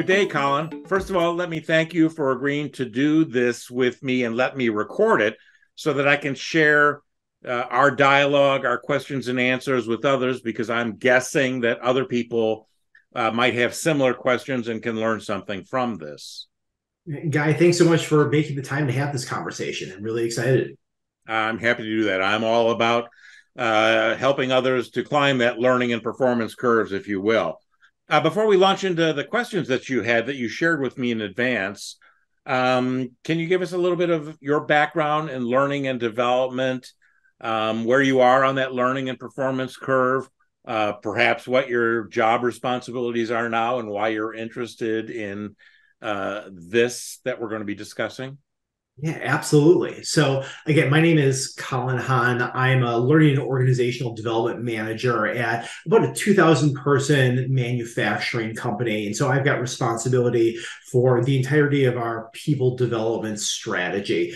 Good day, Colin. First of all, let me thank you for agreeing to do this with me and let me record it so that I can share our dialogue, our questions and answers with others, because I'm guessing that other people might have similar questions and can learn something from this. Guy, thanks so much for making the time to have this conversation. I'm really excited. I'm happy to do that. I'm all about helping others to climb that learning and performance curves, if you will. Before we launch into the questions that you had that you shared with me in advance, can you give us a little bit of your background in learning and development, where you are on that learning and performance curve, perhaps what your job responsibilities are now and why you're interested in this that we're going to be discussing? Yeah, absolutely. So again, my name is Colin Hahn. I'm a learning and organizational development manager at about a 2,000-person manufacturing company. And so I've got responsibility for the entirety of our people development strategy.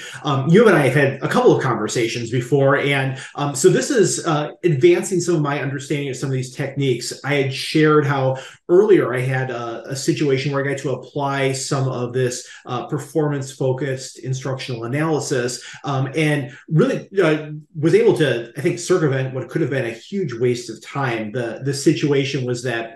You and I have had a couple of conversations before. And so this is advancing some of my understanding of some of these techniques. I had shared how earlier I had a situation where I got to apply some of this performance-focused instruction analysis and really was able to, I think, circumvent what could have been a huge waste of time. The situation was that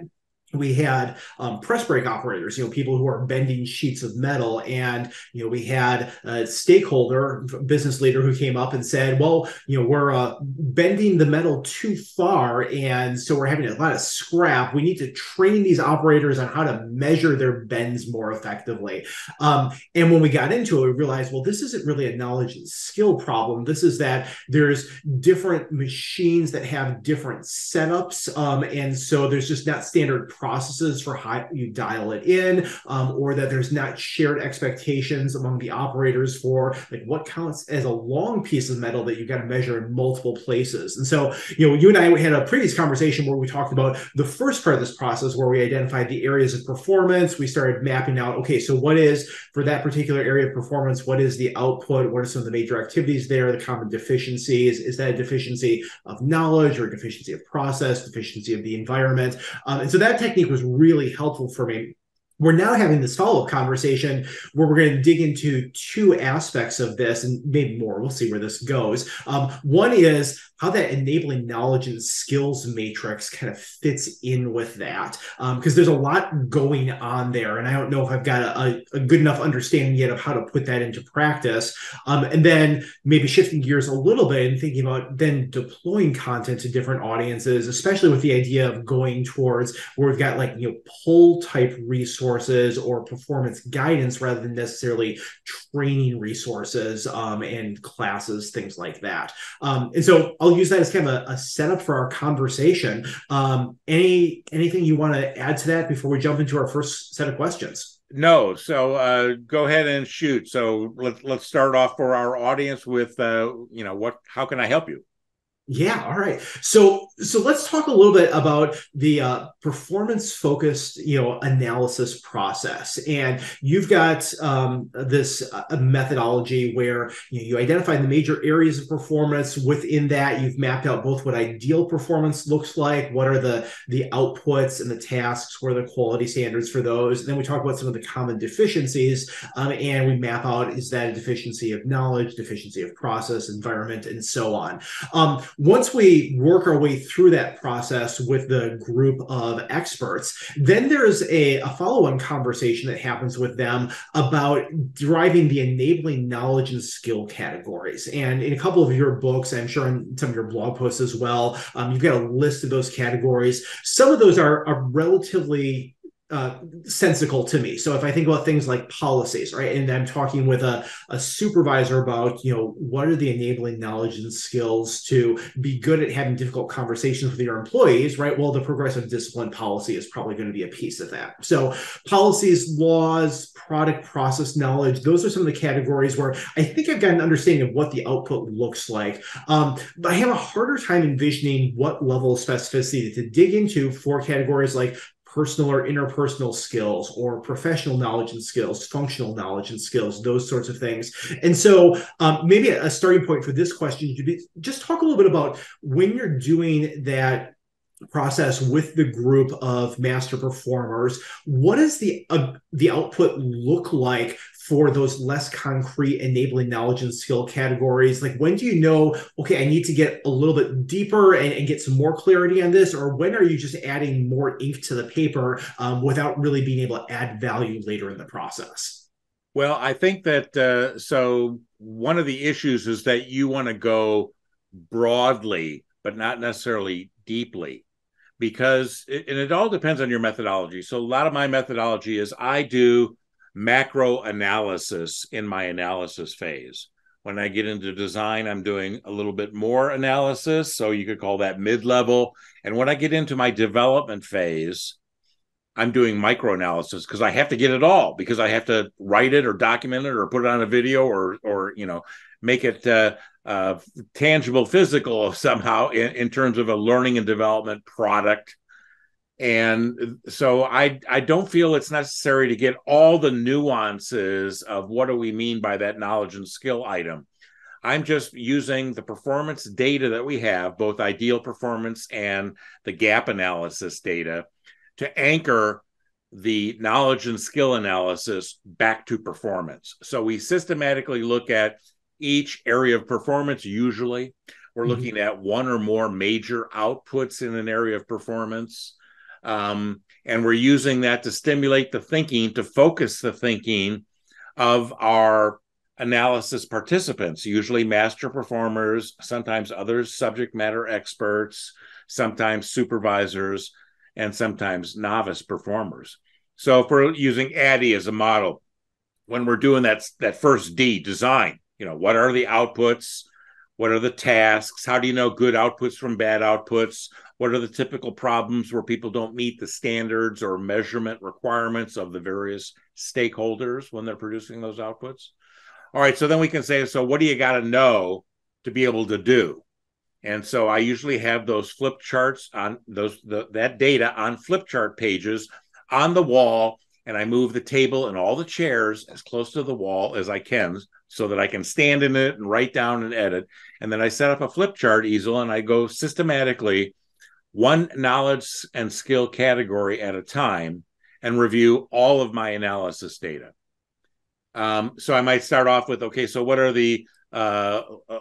we had press brake operators, people who are bending sheets of metal. And, we had a stakeholder, business leader who came up and said, well, we're bending the metal too far. And so we're having a lot of scrap. We need to train these operators on how to measure their bends more effectively. And when we got into it, we realized, well, this isn't really a knowledge and skill problem. This is that there's different machines that have different setups. And so there's just not standard processes for how you dial it in, or that there's not shared expectations among the operators for like what counts as a long piece of metal that you've got to measure in multiple places. And so, you and I had a previous conversation where we talked about the first part of this process where we identified the areas of performance. We started mapping out, okay, so what is for that particular area of performance, what is the output? What are some of the major activities there, the common deficiencies? Is that a deficiency of knowledge or deficiency of process, deficiency of the environment? And so that technique was really helpful for me. We're now having this follow-up conversation where we're going to dig into two aspects of this and maybe more. We'll see where this goes. One is how that enabling knowledge and skills matrix kind of fits in with that, because there's a lot going on there. And I don't know if I've got a good enough understanding yet of how to put that into practice. And then maybe shifting gears a little bit and thinking about then deploying content to different audiences, especially with the idea of going towards where we've got like, pull type resources or performance guidance rather than necessarily training resources and classes, things like that. And so I'll use that as kind of a setup for our conversation. Anything you want to add to that before we jump into our first set of questions? No. So go ahead and shoot. So let's start off for our audience with, how can I help you? Yeah. All right. So let's talk a little bit about the performance-focused, analysis process. And you've got this methodology where you identify the major areas of performance. Within that, you've mapped out both what ideal performance looks like, what are the outputs and the tasks, what are the quality standards for those. And then we talk about some of the common deficiencies, and we map out, is that a deficiency of knowledge, deficiency of process, environment, and so on. Once we work our way through that process with the group of experts, then there's a follow-on conversation that happens with them about deriving the enabling knowledge and skill categories. And in a couple of your books, I'm sure in some of your blog posts as well, you've got a list of those categories. Some of those are relatively sensical to me. So if I think about things like policies, right, and I'm talking with a supervisor about, what are the enabling knowledge and skills to be good at having difficult conversations with your employees, right? Well, the progressive discipline policy is probably going to be a piece of that. So policies, laws, product process knowledge, those are some of the categories where I think I've got an understanding of what the output looks like. But I have a harder time envisioning what level of specificity to dig into for categories like personal or interpersonal skills or professional knowledge and skills, functional knowledge and skills, those sorts of things. And so maybe a starting point for this question would be just talk a little bit about when you're doing that process with the group of master performers, what does the output look like for those less concrete enabling knowledge and skill categories? Like, when do you know, okay, I need to get a little bit deeper and get some more clarity on this? Or when are you just adding more ink to the paper without really being able to add value later in the process? Well, I think that so one of the issues is that you want to go broadly, but not necessarily deeply, because it all depends on your methodology. So a lot of my methodology is I do macro analysis in my analysis phase. When I get into design, I'm doing a little bit more analysis. So you could call that mid-level. And when I get into my development phase, I'm doing micro analysis because I have to get it all, because I have to write it or document it or put it on a video or you know, make it tangible, physical somehow in terms of a learning and development product. And so I don't feel it's necessary to get all the nuances of what do we mean by that knowledge and skill item. I'm just using the performance data that we have, both ideal performance and the gap analysis data, to anchor the knowledge and skill analysis back to performance. So we systematically look at each area of performance. Usually we're looking at one or more major outputs in an area of performance. And we're using that to stimulate the thinking, to focus the thinking of our analysis participants, usually master performers, sometimes other subject matter experts, sometimes supervisors, and sometimes novice performers. So if we're using ADDIE as a model, when we're doing that first D, design, you know, what are the outputs? What are the tasks? How do you know good outputs from bad outputs? What are the typical problems where people don't meet the standards or measurement requirements of the various stakeholders when they're producing those outputs? All right, so then we can say, so what do you got to know to be able to do? And so I usually have those flip charts on that data on flip chart pages on the wall, and I move the table and all the chairs as close to the wall as I can, so that I can stand in it and write down and edit. And then I set up a flip chart easel and I go systematically one knowledge and skill category at a time and review all of my analysis data. So I might start off with, okay, so what are the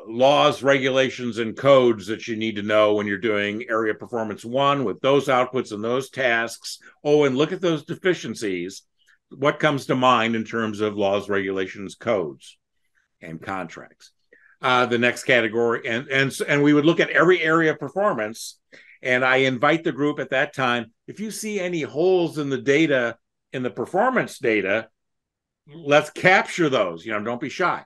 laws, regulations, and codes that you need to know when you're doing area performance one with those outputs and those tasks? Oh, and look at those deficiencies. What comes to mind in terms of laws, regulations, codes, and contracts? The next category, and we would look at every area of performance, and I invite the group at that time, if you see any holes in the data, in the performance data, let's capture those, you know, don't be shy.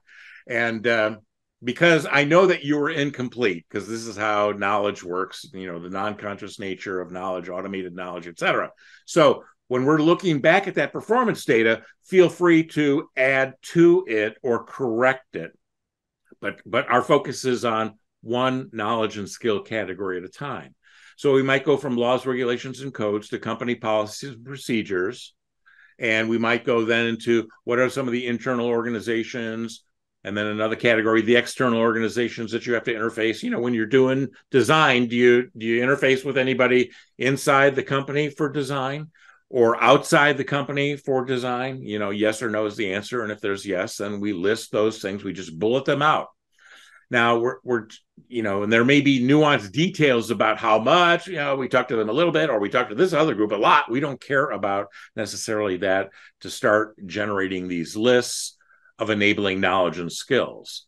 And because I know that you were incomplete, because this is how knowledge works, you know, the non-conscious nature of knowledge, automated knowledge, etc. So when we're looking back at that performance data, feel free to add to it or correct it. But our focus is on one knowledge and skill category at a time. So we might go from laws, regulations, and codes to company policies and procedures. And we might go then into what are some of the internal organizations, and then another category, the external organizations that you have to interface. You know, when you're doing design, do you interface with anybody inside the company for design or outside the company for design? You know, yes or no is the answer. And if there's yes, then we list those things. We just bullet them out. Now, we're you know, and there may be nuanced details about how much, you know, we talk to them a little bit or we talk to this other group a lot. We don't care about necessarily that to start generating these lists of enabling knowledge and skills.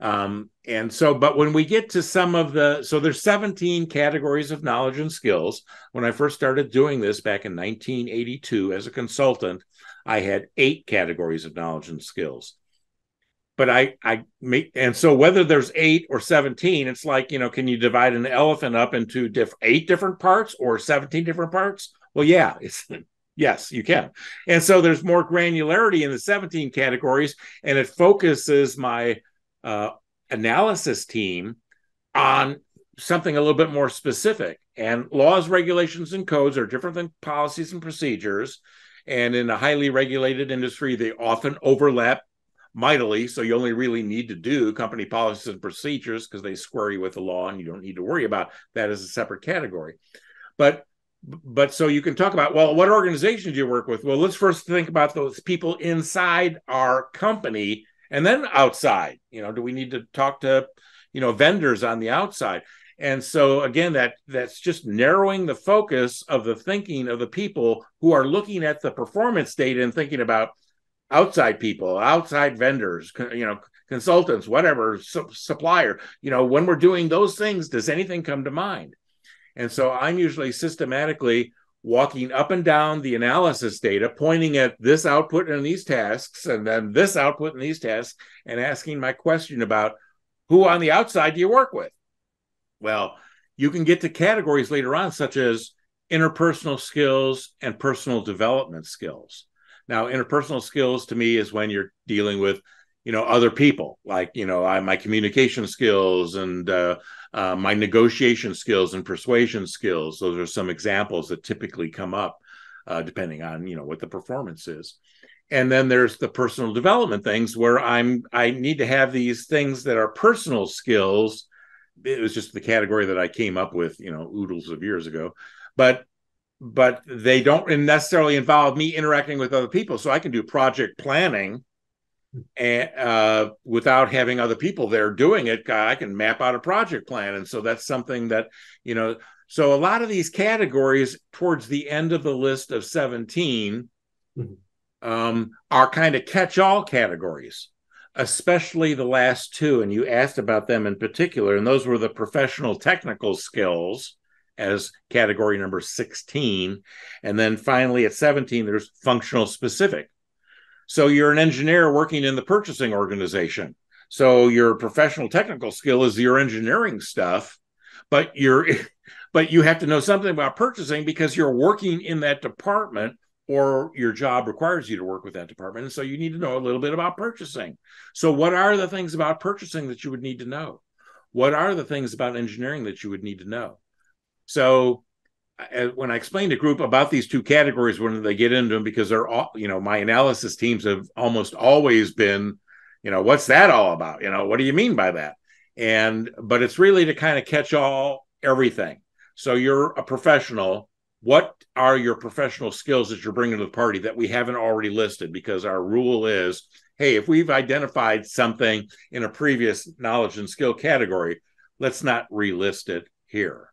And so, but when we get to some of the, so there's 17 categories of knowledge and skills. When I first started doing this back in 1982 as a consultant, I had 8 categories of knowledge and skills. But I make, and so whether there's 8 or 17, it's like, you know, can you divide an elephant up into 8 different parts or 17 different parts? Well, yeah, it's yes, you can. And so there's more granularity in the 17 categories, and it focuses my analysis team on something a little bit more specific. And laws, regulations, and codes are different than policies and procedures. And in a highly regulated industry, they often overlap mightily. So you only really need to do company policies and procedures because they square you with the law and you don't need to worry about that as a separate category. But so you can talk about, well, what organizations do you work with? Well, let's first think about those people inside our company and then outside. You know, do we need to talk to, you know, vendors on the outside? And so, again, that's just narrowing the focus of the thinking of the people who are looking at the performance data and thinking about outside people, outside vendors, you know, consultants, whatever, supplier. You know, when we're doing those things, does anything come to mind? And so I'm usually systematically walking up and down the analysis data, pointing at this output and these tasks, and then this output and these tasks, and asking my question about who on the outside do you work with? Well, you can get to categories later on, such as interpersonal skills and personal development skills. Now, interpersonal skills to me is when you're dealing with, you know, other people, like, you know, my communication skills and my negotiation skills and persuasion skills. Those are some examples that typically come up depending on, you know, what the performance is. And then there's the personal development things where I need to have these things that are personal skills. It was just the category that I came up with, you know, oodles of years ago, but they don't necessarily involve me interacting with other people. So I can do project planning and without having other people there doing it. I can map out a project plan. And so that's something that, you know, so a lot of these categories towards the end of the list of 17 are kind of catch-all categories, especially the last two. And you asked about them in particular, and those were the professional technical skills as category number 16. And then finally at 17, there's functional specific. So you're an engineer working in the purchasing organization. So your professional technical skill is your engineering stuff, but you have to know something about purchasing because you're working in that department or your job requires you to work with that department. And so you need to know a little bit about purchasing. So what are the things about purchasing that you would need to know? What are the things about engineering that you would need to know? So when I explained to group about these two categories, when they get into them, because they're all, you know, my analysis teams have almost always been, you know, what's that all about? You know, what do you mean by that? But it's really to kind of catch all everything. So you're a professional. What are your professional skills that you're bringing to the party that we haven't already listed? Because our rule is, hey, if we've identified something in a previous knowledge and skill category, let's not relist it here.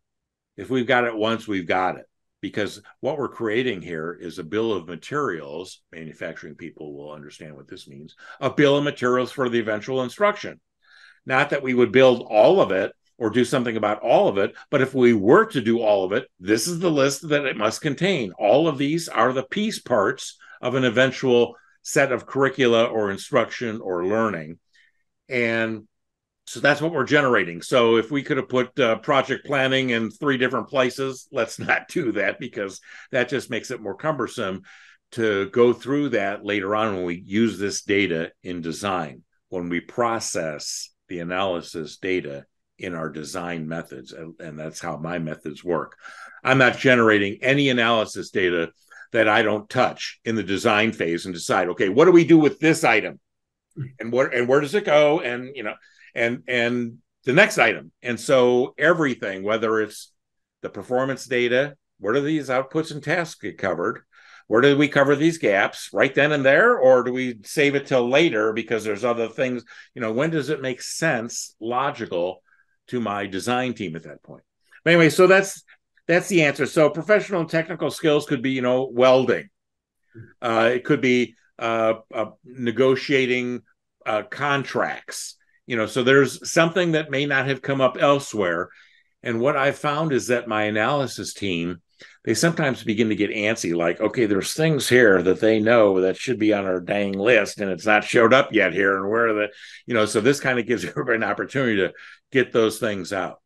If we've got it once, we've got it, because what we're creating here is a bill of materials. Manufacturing people will understand what this means. A bill of materials for the eventual instruction. Not that we would build all of it or do something about all of it, but if we were to do all of it, this is the list that it must contain. All of these are the piece parts of an eventual set of curricula or instruction or learning. And so that's what we're generating. So if we could have put project planning in 3 different places, let's not do that, because that just makes it more cumbersome to go through that later on when we use this data in design, when we process the analysis data in our design methods. And that's how my methods work. I'm not generating any analysis data that I don't touch in the design phase and decide, okay, what do we do with this item? And where does it go? And, you know, and the next item. And so everything, whether it's the performance data, what are these outputs and tasks get covered? Where do we cover these gaps right then and there? Or do we save it till later because there's other things? You know, when does it make sense, logical to my design team at that point? But anyway, so that's the answer. So professional and technical skills could be, you know, welding. It could be negotiating contracts. You know, so there's something that may not have come up elsewhere. And what I found is that my analysis team, they sometimes begin to get antsy, like, okay, there's things here that they know that should be on our dang list, and it's not showed up yet here. And where are the, you know, so this kind of gives everybody an opportunity to get those things out.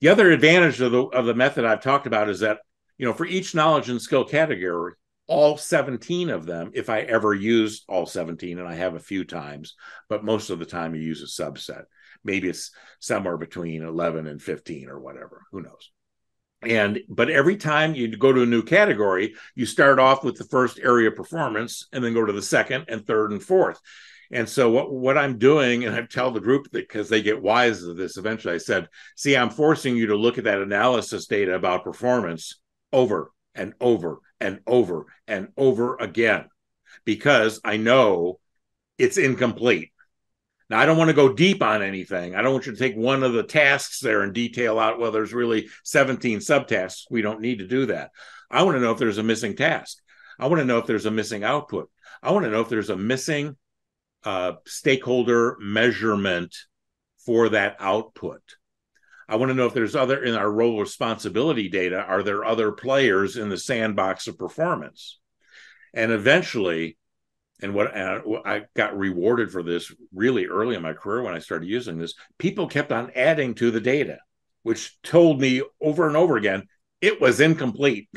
The other advantage of the method I've talked about is that, you know, for each knowledge and skill category, all 17 of them, if I ever used all 17, and I have a few times, but most of the time you use a subset. Maybe it's somewhere between 11 and 15 or whatever, who knows. But every time you go to a new category, you start off with the first area of performance and then go to the second and third and fourth. And so what I'm doing, and I tell the group, because they get wise to this eventually, I said, see, I'm forcing you to look at that analysis data about performance over and over and over and over again, because I know it's incomplete. Now, I don't want to go deep on anything. I don't want you to take one of the tasks there and detail out, well, there's really 17 subtasks. We don't need to do that. I want to know if there's a missing task. I want to know if there's a missing output. I want to know if there's a missing stakeholder measurement for that output. I want to know if there's other, in our role responsibility data, are there other players in the sandbox of performance? And eventually, and I got rewarded for this really early in my career when I started using this, people kept on adding to the data, which told me over and over again, it was incomplete.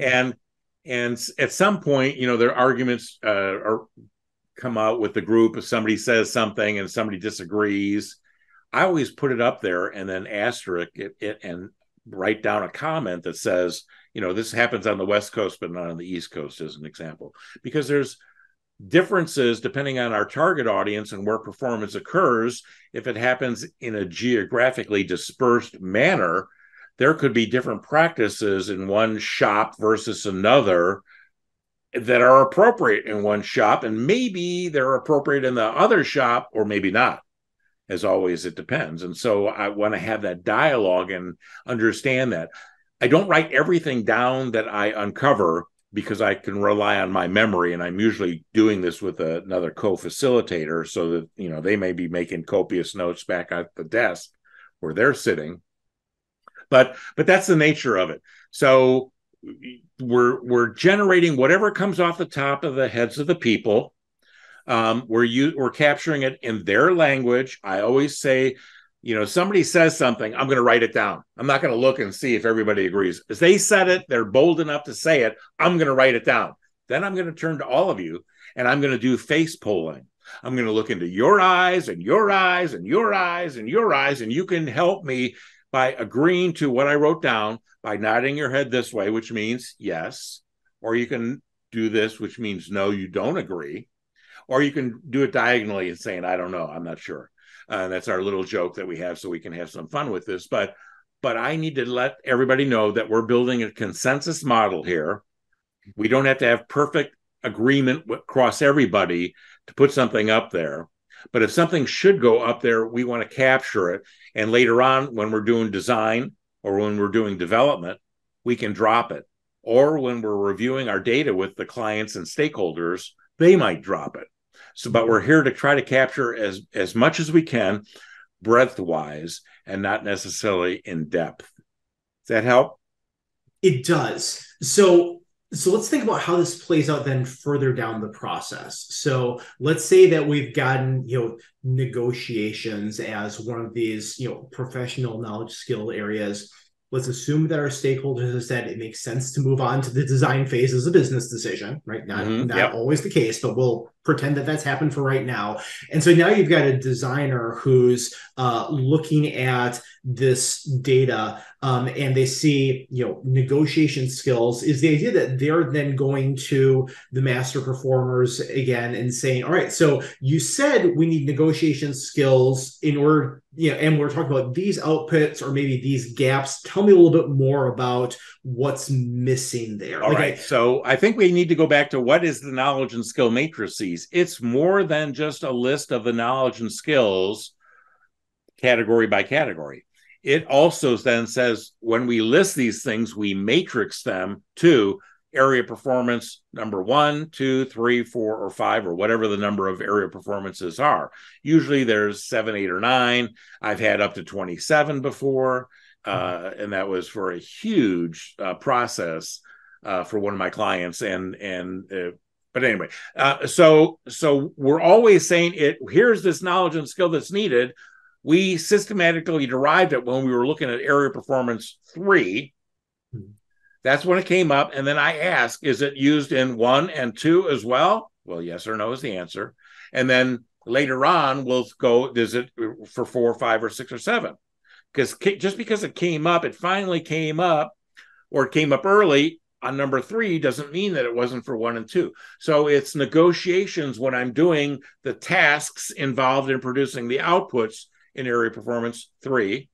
And at some point, you know, their arguments come out with the group. If somebody says something and somebody disagrees, I always put it up there and then asterisk it and write down a comment that says, you know, this happens on the West Coast, but not on the East Coast, as an example, because there's differences depending on our target audience and where performance occurs. If it happens in a geographically dispersed manner, there could be different practices in one shop versus another that are appropriate in one shop, and maybe they're appropriate in the other shop, or maybe not. As always, it depends. And so I want to have that dialogue and understand that. I don't write everything down that I uncover, because I can rely on my memory, and I'm usually doing this with another co-facilitator, so that, you know, they may be making copious notes back at the desk where they're sitting. But that's the nature of it. So we're generating whatever comes off the top of the heads of the people. We're capturing it in their language. I always say, you know, somebody says something, I'm going to write it down. I'm not going to look and see if everybody agrees. As they said it, they're bold enough to say it, I'm going to write it down. Then I'm going to turn to all of you, and I'm going to do face polling. I'm going to look into your eyes and your eyes and your eyes and your eyes, and you can help me by agreeing to what I wrote down by nodding your head this way, which means yes, or you can do this, which means no, you don't agree, or you can do it diagonally and saying, I don't know, I'm not sure. That's our little joke that we have, so we can have some fun with this. But I need to let everybody know that we're building a consensus model here. We don't have to have perfect agreement across everybody to put something up there. But if something should go up there, we want to capture it. And later on, when we're doing design or when we're doing development, we can drop it. Or when we're reviewing our data with the clients and stakeholders, they might drop it. So, but we're here to try to capture as much as we can, breadth-wise, and not necessarily in depth. Does that help? It does. So let's think about how this plays out then further down the process. So let's say that we've gotten, you know, negotiations as one of these, you know, professional knowledge skill areas. Let's assume that our stakeholders have said it makes sense to move on to the design phase as a business decision, right? Not always the case, but we'll pretend that that's happened for right now. And so now you've got a designer who's looking at this data, and they see, you know, negotiation skills is the idea that they're then going to the master performers again and saying, all right, so you said we need negotiation skills in order, you know, and we're talking about these outputs or maybe these gaps. Tell me a little bit more about what's missing there. All right. So I think we need to go back to what is the knowledge and skill matrices. It's more than just a list of the knowledge and skills category by category. It also then says when we list these things, we matrix them to area performance number 1, 2, 3, 4, or 5, or whatever the number of area performances are. Usually there's 7, 8, or 9. I've had up to 27 before, and that was for a huge process for one of my clients. But anyway, so we're always saying here's this knowledge and skill that's needed. We systematically derived it when we were looking at area performance 3. That's when it came up. And then I asked, is it used in 1 and 2 as well? Well, yes or no is the answer. And then later on, we'll go, is it for 4, 5, or 6, or 7? Because just because it came up, it finally came up, or it came up early, on number three doesn't mean that it wasn't for one and two. So it's negotiations when I'm doing the tasks involved in producing the outputs in area performance three,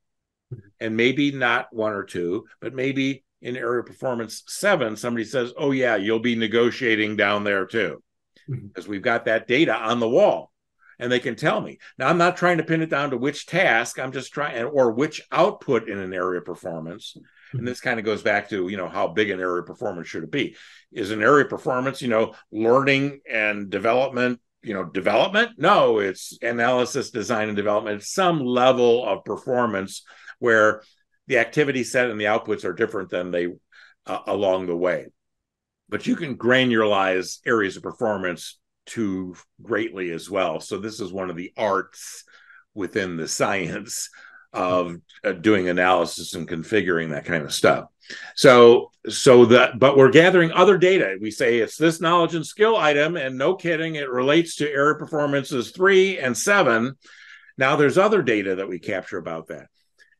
and maybe not one or two, but maybe in area performance seven, somebody says, oh yeah, you'll be negotiating down there too, because we've got that data on the wall and they can tell me. Now, I'm not trying to pin it down to which task, I'm just trying, or which output in an area performance. And this kind of goes back to, you know, how big an area performance should it be? Is an area performance, you know, learning and development, you know, development? No, it's analysis, design, and development. It's some level of performance where the activity set and the outputs are different than they along the way. But you can granularize areas of performance too greatly as well. So this is one of the arts within the science of doing analysis and configuring that kind of stuff. But we're gathering other data. We say it's this knowledge and skill item, and no kidding, it relates to area performances 3 and 7. Now there's other data that we capture about that.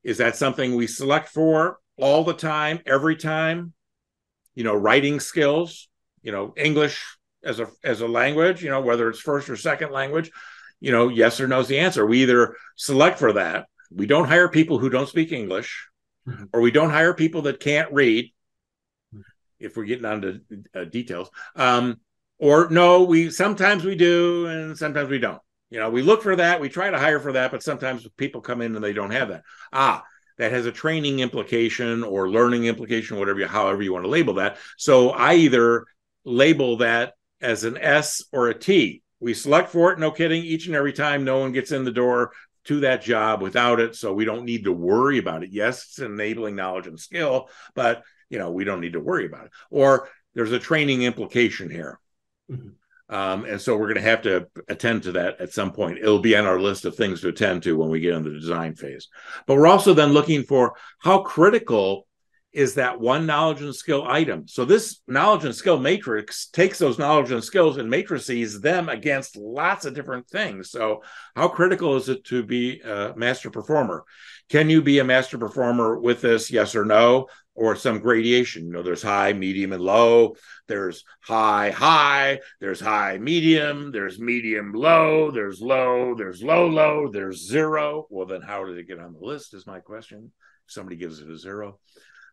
Is that something we select for all the time, every time? You know, writing skills, you know, English as a language, you know, whether it's first or second language, you know, yes or no is the answer. We either select for that. We don't hire people who don't speak English, or we don't hire people that can't read, if we're getting on to details. Or no, sometimes we do and sometimes we don't. You know, we look for that, we try to hire for that, but sometimes people come in and they don't have that. That has a training implication or learning implication, however you want to label that. So I either label that as an S or a T. We select for it, no kidding, each and every time. No one gets in the door to that job without it, so we don't need to worry about it. Yes, it's enabling knowledge and skill, but you know, we don't need to worry about it. Or there's a training implication here. Mm-hmm. And so we're going to have to attend to that at some point. It'll be on our list of things to attend to when we get into the design phase. But we're also then looking for how critical is that one knowledge and skill item. So this knowledge and skill matrix takes those knowledge and skills and matrices them against lots of different things. So how critical is it to be a master performer? Can you be a master performer with this, yes or no, or some gradation? You know, there's high, medium, and low. There's high, there's high, medium, there's medium, low, there's low, there's zero. Well, then how did it get on the list is my question. If somebody gives it a zero.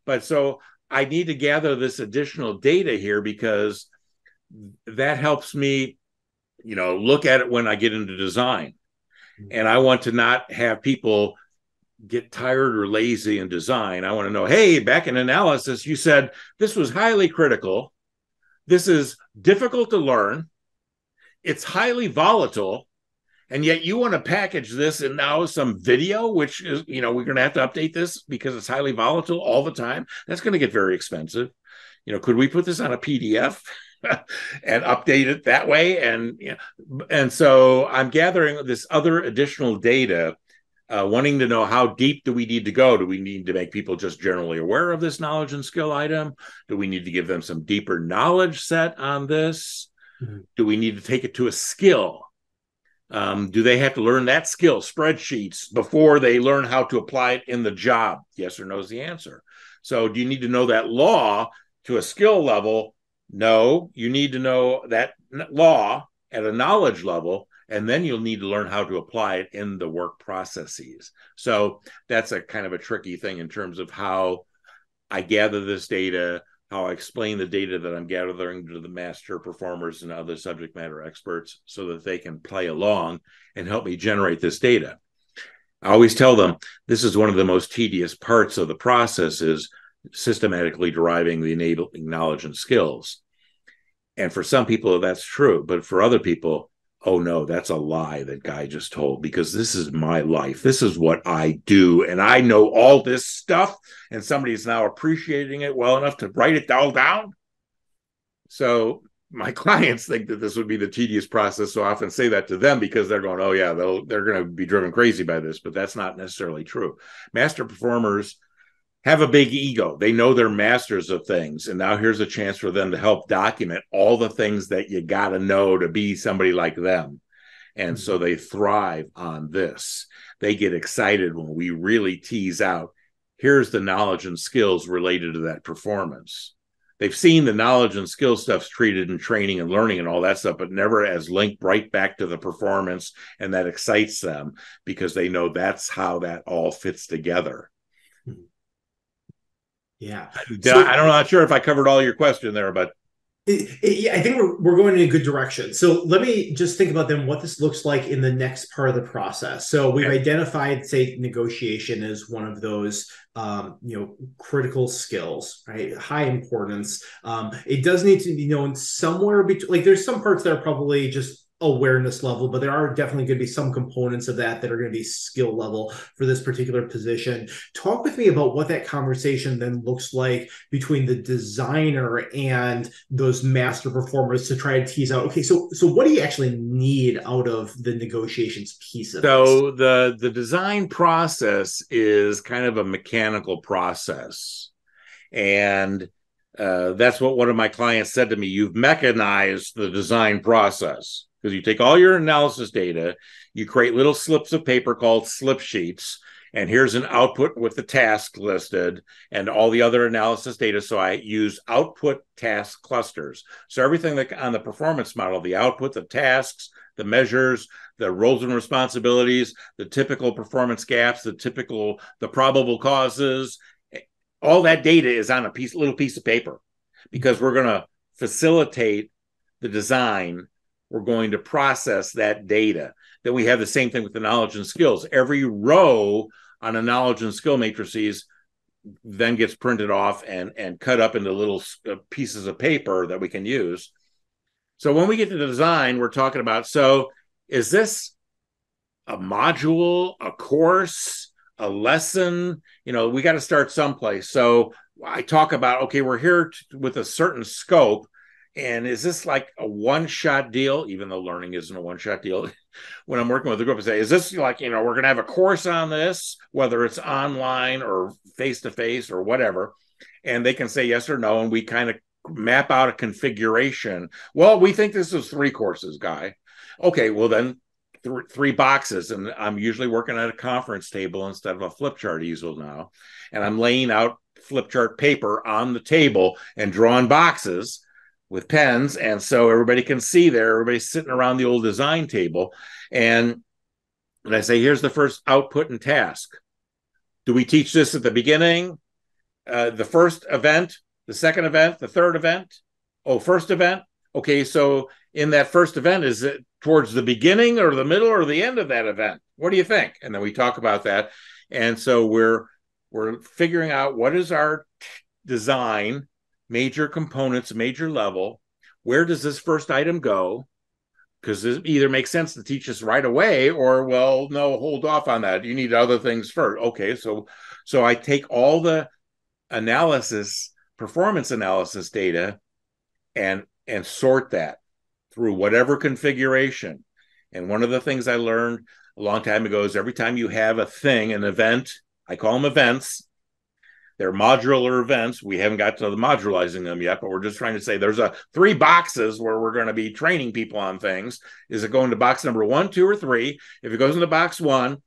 But so I need to gather this additional data here, because that helps me, you know, look at it when I get into design. And I want to not have people get tired or lazy in design. I want to know, hey, back in analysis, you said this was highly critical. This is difficult to learn. It's highly volatile. And yet you want to package this in now some video, which is, you know, we're going to have to update this because it's highly volatile all the time. That's going to get very expensive. You know, could we put this on a PDF and update it that way? And, you know, and so I'm gathering this other additional data, wanting to know how deep do we need to go? Do we need to make people just generally aware of this knowledge and skill item? Do we need to give them some deeper knowledge set on this? Mm-hmm. Do we need to take it to a skill? Do they have to learn that skill, spreadsheets, before they learn how to apply it in the job? Yes or no is the answer. So do you need to know that law to a skill level? No, you need to know that law at a knowledge level, and then you'll need to learn how to apply it in the work processes. So that's a kind of a tricky thing in terms of how I gather this data, how I explain the data that I'm gathering to the master performers and other subject matter experts so that they can play along and help me generate this data. I always tell them this is one of the most tedious parts of the process, is systematically deriving the enabling knowledge and skills. And for some people, that's true. But for other people, oh no, that's a lie that Guy just told, because this is my life. This is what I do. And I know all this stuff, and somebody's now appreciating it well enough to write it all down. So my clients think that this would be the tedious process. So I often say that to them because they're going, oh yeah, they're going to be driven crazy by this, but that's not necessarily true. Master performers have a big ego. They know they're masters of things. And now here's a chance for them to help document all the things that you got to know to be somebody like them. And mm-hmm. So they thrive on this. They get excited when we really tease out, here's the knowledge and skills related to that performance. They've seen the knowledge and skill stuffs treated in training and learning and all that stuff, but never as linked right back to the performance. And that excites them because they know that's how that all fits together. Yeah. So, I'm not sure if I covered all your question there, but. I think we're going in a good direction. So let me just think about then what this looks like in the next part of the process. So we've identified, say, negotiation as one of those critical skills, right? High importance. It does need to be known somewhere between, like there's some parts that are probably just awareness level, but there are definitely going to be some components of that that are going to be skill level for this particular position. Talk with me about what that conversation then looks like between the designer and those master performers to try to tease out, okay, so what do you actually need out of the negotiations piece of so this? The design process is kind of a mechanical process, and that's what one of my clients said to me. You've mechanized the design process. Because you take all your analysis data, you create little slips of paper called slip sheets, and here's an output with the task listed and all the other analysis data. So I use output task clusters. So everything that on the performance model, the output, the tasks, the measures, the roles and responsibilities, the typical performance gaps, the probable causes, all that data is on a little piece of paper, because we're going to facilitate the design. We're going to process that data. Then we have the same thing with the knowledge and skills. Every row on a knowledge and skill matrices then gets printed off and cut up into little pieces of paper that we can use. So when we get to design, we're talking about, so is this a module, a course, a lesson? We got to start someplace. So I talk about, okay, we're here with a certain scope. And is this like a one-shot deal? Even though learning isn't a one-shot deal, when I'm working with a group, I say, is this like, we're going to have a course on this, whether it's online or face-to-face or whatever. And they can say yes or no. And we kind of map out a configuration. Well, we think this is 3 courses, Guy. Okay, well then 3 boxes. And I'm usually working at a conference table instead of a flip chart easel now. And I'm laying out flip chart paper on the table and drawing boxes with pens, and so everybody can see there. Everybody's sitting around the old design table, and I say, here's the first output and task. Do we teach this at the beginning, the first event, the second event, the third event? Oh, first event. Okay, so in that first event, is it towards the beginning or the middle or the end of that event? What do you think? And then we talk about that, and so we're figuring out what is our design. Major components, major level. Where does this first item go? Because it either makes sense to teach us right away, or well, no, hold off on that. You need other things first. Okay, so I take all the analysis, performance analysis data, and sort that through whatever configuration. And one of the things I learned a long time ago is every time you have a thing, an event, I call them events. They're modular events. We haven't got to the modularizing them yet, but we're just trying to say there's 3 boxes where we're going to be training people on things. Is it going to box number 1, 2, or 3? If it goes into box 1,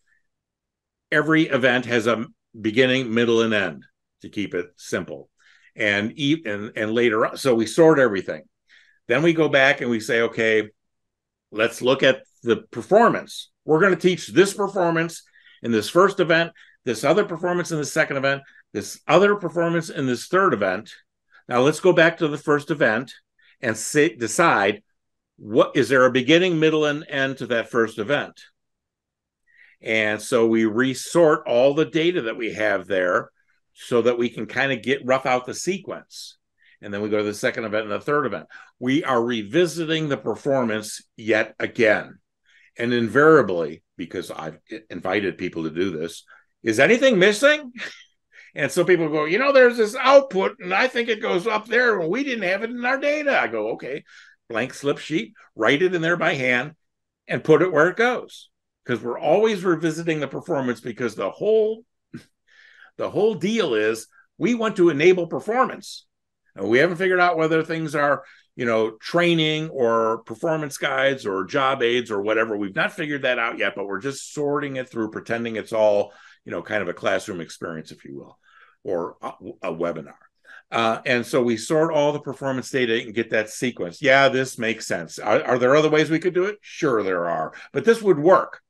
every event has a beginning, middle, and end, to keep it simple. And later on, so we sort everything. Then we go back and we say, okay, let's look at the performance. We're going to teach this performance in this first event, this other performance in the second event, this other performance in this third event. Now let's go back to the first event and decide, what is there a beginning, middle, and end to that first event? And so we resort all the data that we have there so that we can kind of rough out the sequence. And then we go to the second event and the third event. We are revisiting the performance yet again. And invariably, because I've invited people to do this, is anything missing? And so people go, there's this output, and I think it goes up there, and we didn't have it in our data. I go, okay, blank slip sheet, write it in there by hand, and put it where it goes. Because we're always revisiting the performance, because the whole deal is we want to enable performance. And we haven't figured out whether things are, training or performance guides or job aids or whatever. We've not figured that out yet, but we're just sorting it through, pretending it's all kind of a classroom experience, if you will, or a webinar. And so we sort all the performance data and get that sequence. Yeah, this makes sense. Are there other ways we could do it? Sure, there are. But this would work.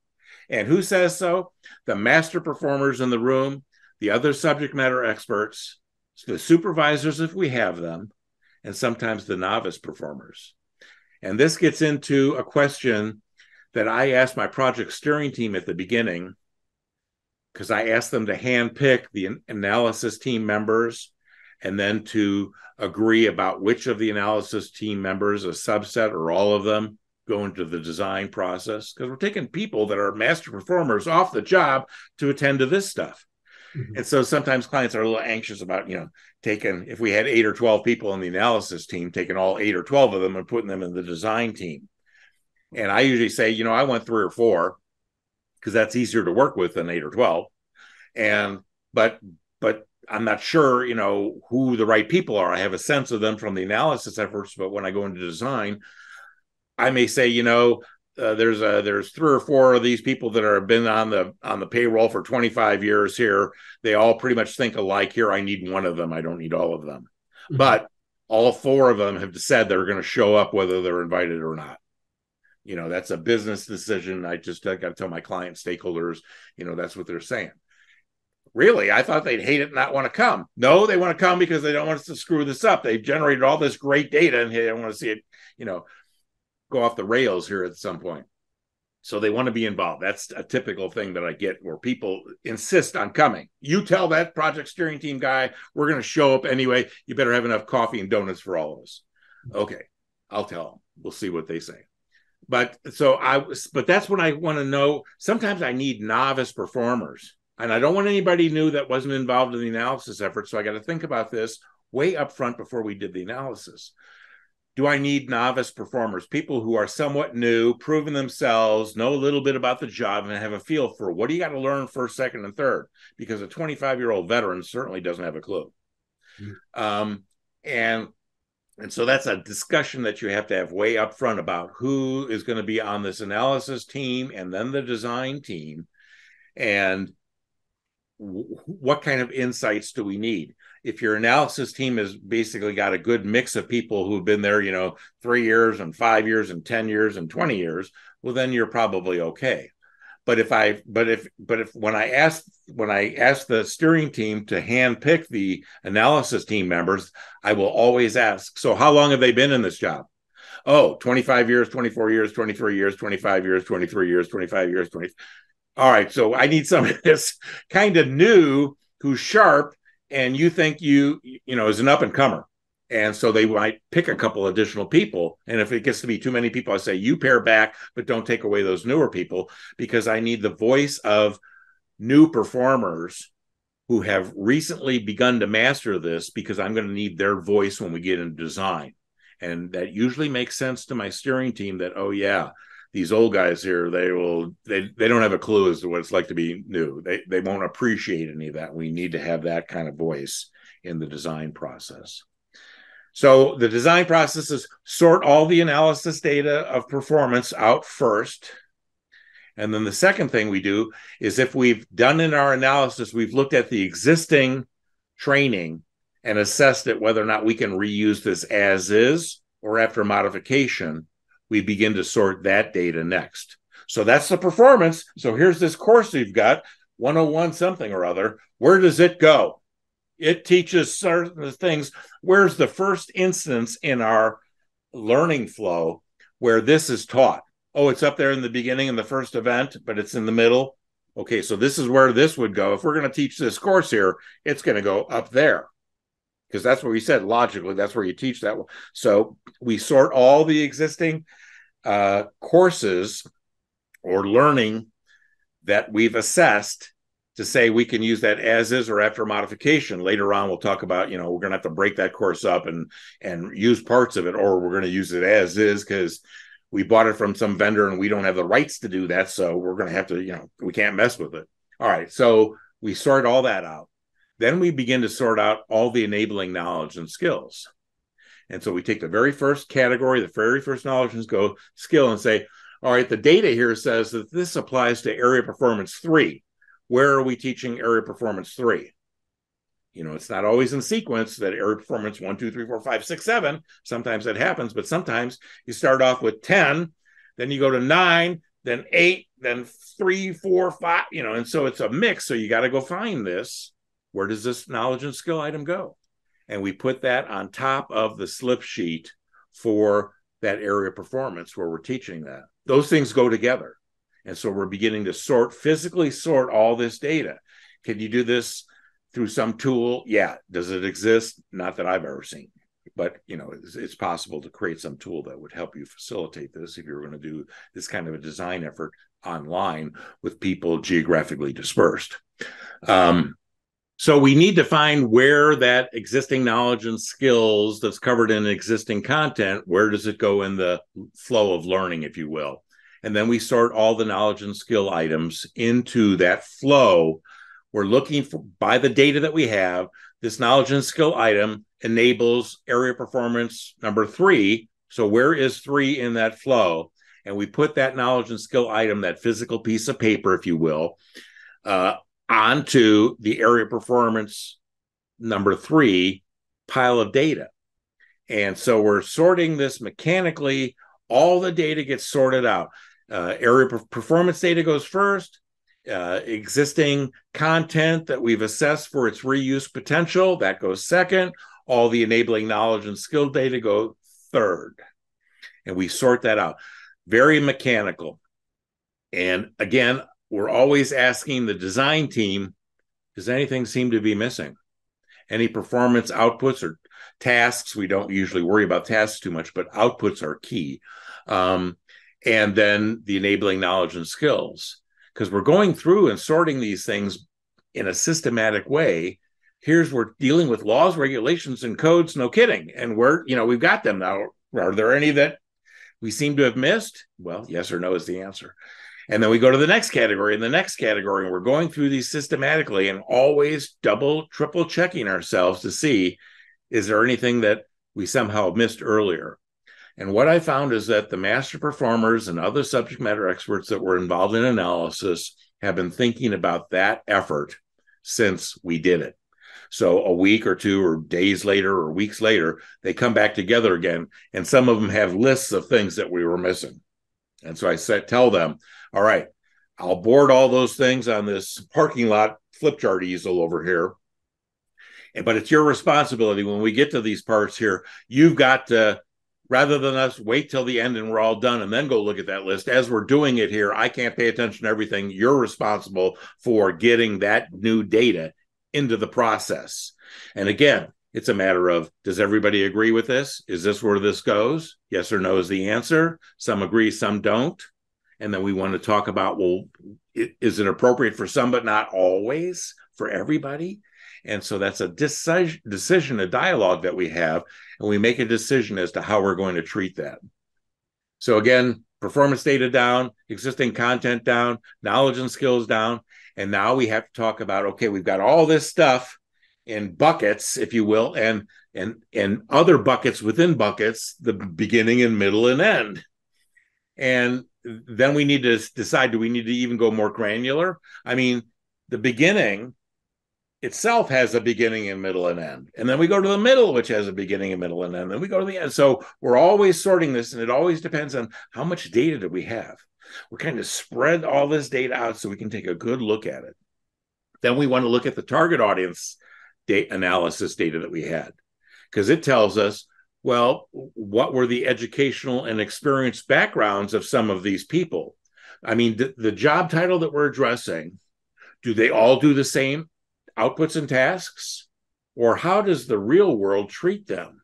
And who says so? The master performers in the room, the other subject matter experts, the supervisors if we have them, and sometimes the novice performers. And this gets into a question that I asked my project steering team at the beginning, because I asked them to handpick the analysis team members and then to agree about which of the analysis team members, a subset or all of them, go into the design process. Because we're taking people that are master performers off the job to attend to this stuff. Mm-hmm. And so sometimes clients are a little anxious about, taking, if we had 8 or 12 people in the analysis team, taking all 8 or 12 of them and putting them in the design team. And I usually say, I want 3 or 4 because that's easier to work with than 8 or 12. But I'm not sure, who the right people are. I have a sense of them from the analysis efforts, but when I go into design, I may say, there's 3 or 4 of these people that have been on the payroll for 25 years here. They all pretty much think alike here. I need one of them. I don't need all of them. Mm-hmm. But all 4 of them have said they're going to show up whether they're invited or not. That's a business decision. I got to tell my client stakeholders, that's what they're saying. Really, I thought they'd hate it and not want to come. No, they want to come because they don't want us to screw this up. They've generated all this great data and they don't want to see it, go off the rails here at some point. So they want to be involved. That's a typical thing that I get where people insist on coming. You tell that project steering team guy, we're going to show up anyway. You better have enough coffee and donuts for all of us. Okay, I'll tell them. We'll see what they say. But that's when I want to know. Sometimes I need novice performers, and I don't want anybody new that wasn't involved in the analysis effort. So I got to think about this way up front before we did the analysis. Do I need novice performers, people who are somewhat new, proven themselves, know a little bit about the job, and have a feel for what do you got to learn first, second, and third? Because a 25-year-old veteran certainly doesn't have a clue. Mm-hmm. And so that's a discussion that you have to have way up front about who is going to be on this analysis team and then the design team and what kind of insights do we need. If your analysis team has basically got a good mix of people who've been there, 3 years and 5 years and 10 years and 20 years, well, then you're probably okay. But when I ask the steering team to handpick the analysis team members, I will always ask, so how long have they been in this job? Oh, 25 years, 24 years, 23 years, 25 years, 23 years, 25 years, 20. All right. So I need somebody that's kind of new, who's sharp, and you think is an up and comer. And so they might pick a couple additional people. And if it gets to be too many people, I say, you pare back, but don't take away those newer people, because I need the voice of new performers who have recently begun to master this, because I'm going to need their voice when we get into design. And that usually makes sense to my steering team that, oh yeah, these old guys here, they don't have a clue as to what it's like to be new. They won't appreciate any of that. We need to have that kind of voice in the design process. So the design process is sort all the analysis data of performance out first. And then the second thing we do is, if we've done in our analysis, we've looked at the existing training and assessed it whether or not we can reuse this as is or after modification, we begin to sort that data next. So that's the performance. So here's this course we've got, 101 something or other. Where does it go? It teaches certain things. Where's the first instance in our learning flow where this is taught? Oh, it's up there in the beginning in the first event, but it's in the middle. Okay, so this is where this would go. If we're going to teach this course here, it's going to go up there, because that's what we said. Logically, that's where you teach that one. So we sort all the existing courses or learning that we've assessed to say we can use that as is or after modification. Later on, we'll talk about, we're going to have to break that course up and use parts of it, or we're going to use it as is because we bought it from some vendor and we don't have the rights to do that. So we're going to have to, we can't mess with it. All right. So we sort all that out. Then we begin to sort out all the enabling knowledge and skills. And so we take the very first category, the very first knowledge and skill, and say, all right, the data here says that this applies to Area Performance 3. Where are we teaching Area Performance 3? You know, it's not always in sequence that air performance 1, 2, 3, 4, 5, 6, 7. Sometimes that happens, but sometimes you start off with 10, then you go to 9, then 8, then 3, 4, 5, you know, and so it's a mix. So you got to go find this. Where does this knowledge and skill item go? And we put that on top of the slip sheet for that area of performance where we're teaching that. Those things go together. And so we're beginning to physically sort all this data. Can you do this through some tool? Yeah. Does it exist? Not that I've ever seen. But, you know, it's possible to create some tool that would help you facilitate this if you're going to do this kind of a design effort online with people geographically dispersed. So we need to find where that existing knowledge and skills that's covered in existing content, where does it go in the flow of learning, if you will? And then we sort all the knowledge and skill items into that flow. We're looking for, by the data that we have, this knowledge and skill item enables area performance number 3. So where is 3 in that flow? And we put that knowledge and skill item, that physical piece of paper, if you will, onto the area performance number 3 pile of data. And so we're sorting this mechanically. All the data gets sorted out. Area performance data goes first. Existing content that we've assessed for its reuse potential, that goes second. All the enabling knowledge and skill data go third. And we sort that out. Very mechanical. And again, we're always asking the design team, does anything seem to be missing? Any performance outputs or tasks? We don't usually worry about tasks too much, but outputs are key. And then the enabling knowledge and skills, because we're going through and sorting these things in a systematic way. Here's we're dealing with laws, regulations, and codes, no kidding. And we're, you know, we've got them now. Are there any that we seem to have missed? Well, yes or no is the answer. And then we go to the next category and the next category, and we're going through these systematically and always double, triple checking ourselves to see, is there anything that we somehow missed earlier? And what I found is that the master performers and other subject matter experts that were involved in analysis have been thinking about that effort since we did it. So a week or two or days later or weeks later, they come back together again, and some of them have lists of things that we were missing. And so I tell them, all right, I'll board all those things on this parking lot flip chart easel over here. But it's your responsibility when we get to these parts here. You've got to, rather than us wait till the end and we're all done and then go look at that list, as we're doing it here, I can't pay attention to everything. You're responsible for getting that new data into the process. And again, it's a matter of, does everybody agree with this? Is this where this goes? Yes or no is the answer. Some agree, some don't. And then we want to talk about, well, is it appropriate for some, but not always for everybody? And so that's a decision, a dialogue that we have, and we make a decision as to how we're going to treat that. So again, performance data down, existing content down, knowledge and skills down. And now we have to talk about, okay, we've got all this stuff in buckets, if you will, and other buckets within buckets, the beginning and middle and end. And then we need to decide, do we need to even go more granular? I mean, the beginning itself has a beginning and middle and end. And then we go to the middle, which has a beginning and middle and end. Then we go to the end. So we're always sorting this, and it always depends on how much data do we have. We're kind of spread all this data out so we can take a good look at it. Then we want to look at the target audience analysis data that we had, because it tells us, well, what were the educational and experience backgrounds of some of these people? I mean, the job title that we're addressing, do they all do the same outputs and tasks? Or how does the real world treat them?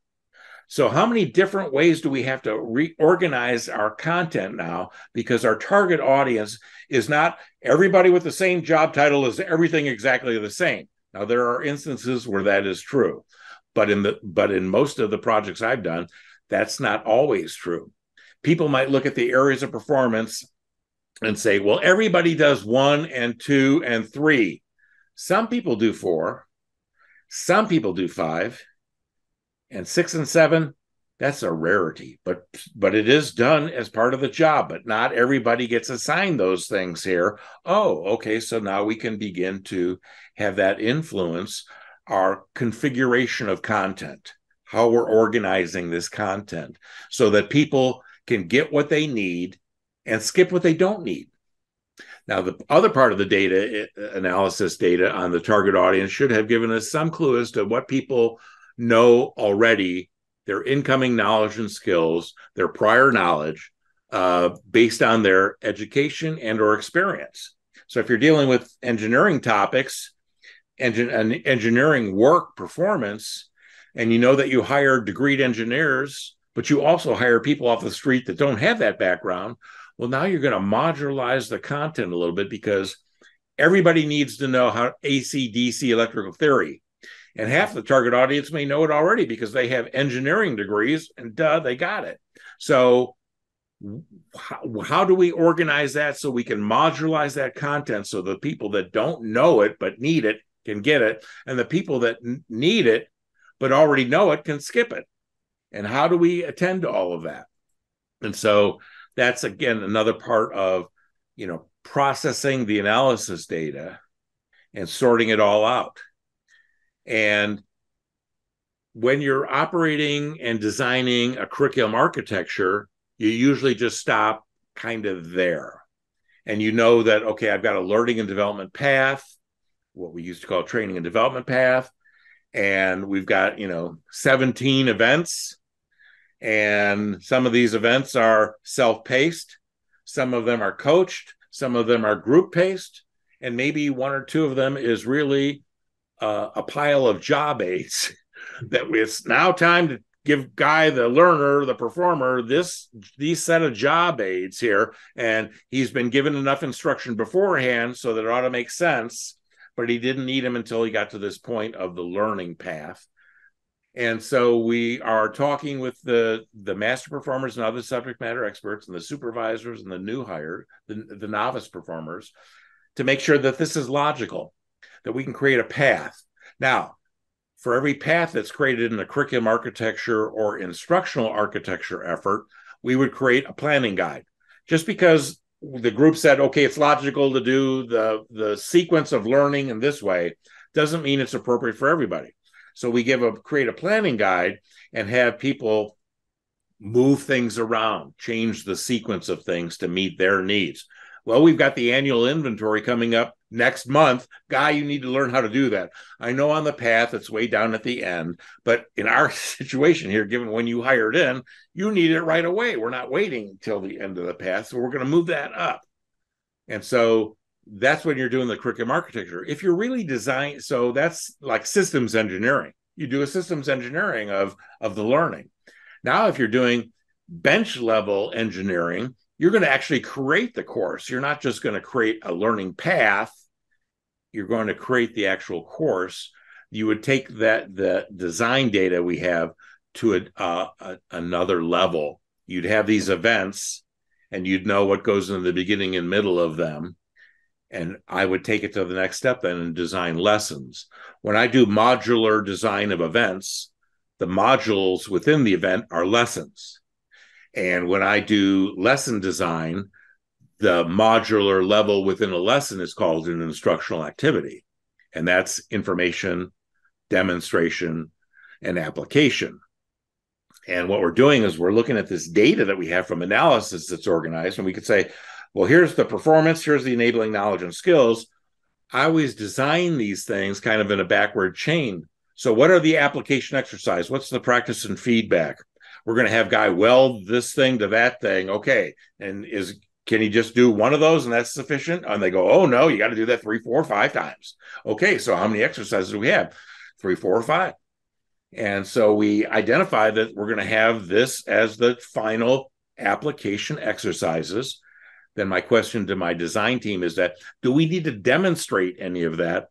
So how many different ways do we have to reorganize our content now? Because our target audience is not everybody with the same job title is everything exactly the same. Now, there are instances where that is true. But in most of the projects I've done, that's not always true. People might look at the areas of performance and say, well, everybody does 1 and 2 and 3. Some people do 4. Some people do 5. And 6 and 7, that's a rarity. But it is done as part of the job. But not everybody gets assigned those things here. Oh, okay, so now we can begin to have that influence our configuration of content, how we're organizing this content so that people can get what they need and skip what they don't need. Now, the other part of the data analysis data on the target audience should have given us some clue as to what people know already, their incoming knowledge and skills, their prior knowledge, based on their education and or experience. So if you're dealing with engineering topics, engineering work performance, and you know that you hire degreed engineers, but you also hire people off the street that don't have that background, well, now you're going to modularize the content a little bit because everybody needs to know how AC/DC electrical theory. And half the target audience may know it already because they have engineering degrees and they got it. So how do we organize that so we can modularize that content so the people that don't know it but need it can get it, and the people that need it but already know it can skip it? And how do we attend to all of that? And so that's, again, another part of, you know, processing the analysis data and sorting it all out. And when you're operating and designing a curriculum architecture, you usually just stop kind of there. And you know that, okay, I've got a learning and development path, what we used to call training and development path. And we've got, you know, 17 events. And some of these events are self-paced. Some of them are coached. Some of them are group-paced. And maybe one or two of them is really a pile of job aids that it's now time to give Guy, the learner, the performer, these set of job aids here. And he's been given enough instruction beforehand so that it ought to make sense, but he didn't need them until he got to this point of the learning path. And so we are talking with the master performers and other subject matter experts and the supervisors and the new hire, the novice performers, to make sure that this is logical, that we can create a path. Now, for every path that's created in a curriculum architecture or instructional architecture effort, we would create a planning guide. Just because the group said, okay, it's logical to do the sequence of learning in this way, doesn't mean it's appropriate for everybody. So we create a planning guide and have people move things around, change the sequence of things to meet their needs. Well, we've got the annual inventory coming up next month. Guy, you need to learn how to do that. I know on the path, it's way down at the end, but in our situation here, given when you hired in, you need it right away. We're not waiting until the end of the path, so we're going to move that up. And so that's when you're doing the curriculum architecture. If you're really designing, so that's like systems engineering. You do a systems engineering of the learning. Now, if you're doing bench level engineering, you're going to actually create the course. You're not just going to create a learning path. You're going to create the actual course. You would take the design data we have to another level. You'd have these events, and you'd know what goes into the beginning and middle of them. And I would take it to the next step then and design lessons. When I do modular design of events, the modules within the event are lessons. And when I do lesson design, the modular level within a lesson is called an instructional activity. And that's information, demonstration, and application. And what we're doing is we're looking at this data that we have from analysis that's organized. And we could say, well, here's the performance, here's the enabling knowledge and skills. I always design these things kind of in a backward chain. So what are the application exercise? What's the practice and feedback? We're going to have Guy weld this thing to that thing. Okay. And can he just do one of those and that's sufficient? And they go, oh, no, you got to do that 3, 4, 5 times. Okay. So how many exercises do we have? 3, 4, or 5. And so we identify that we're going to have this as the final application exercises. Then my question to my design team is that, do we need to demonstrate any of that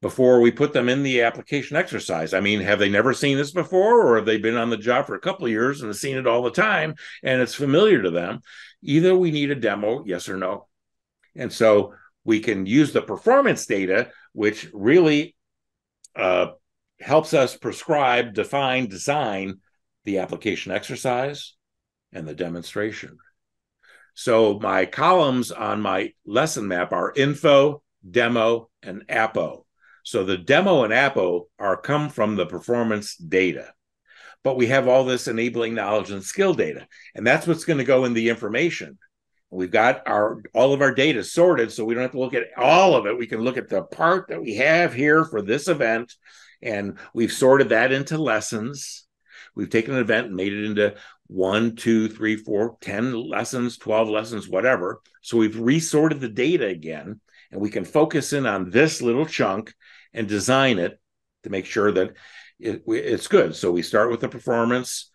before we put them in the application exercise? I mean, have they never seen this before, or have they been on the job for a couple of years and have seen it all the time and it's familiar to them? Either we need a demo, yes or no. And so we can use the performance data, which really helps us prescribe, define, design the application exercise and the demonstration. So my columns on my lesson map are info, demo, and appo. So the demo and APO are come from the performance data, but we have all this enabling knowledge and skill data, and that's what's going to go in the information. We've got all of our data sorted, so we don't have to look at all of it. We can look at the part that we have here for this event, and we've sorted that into lessons. We've taken an event and made it into 1, 2, 3, 4, 10 lessons, 12 lessons, whatever. So we've resorted the data again, and we can focus in on this little chunk and design it to make sure that it's good. So we start with the performance,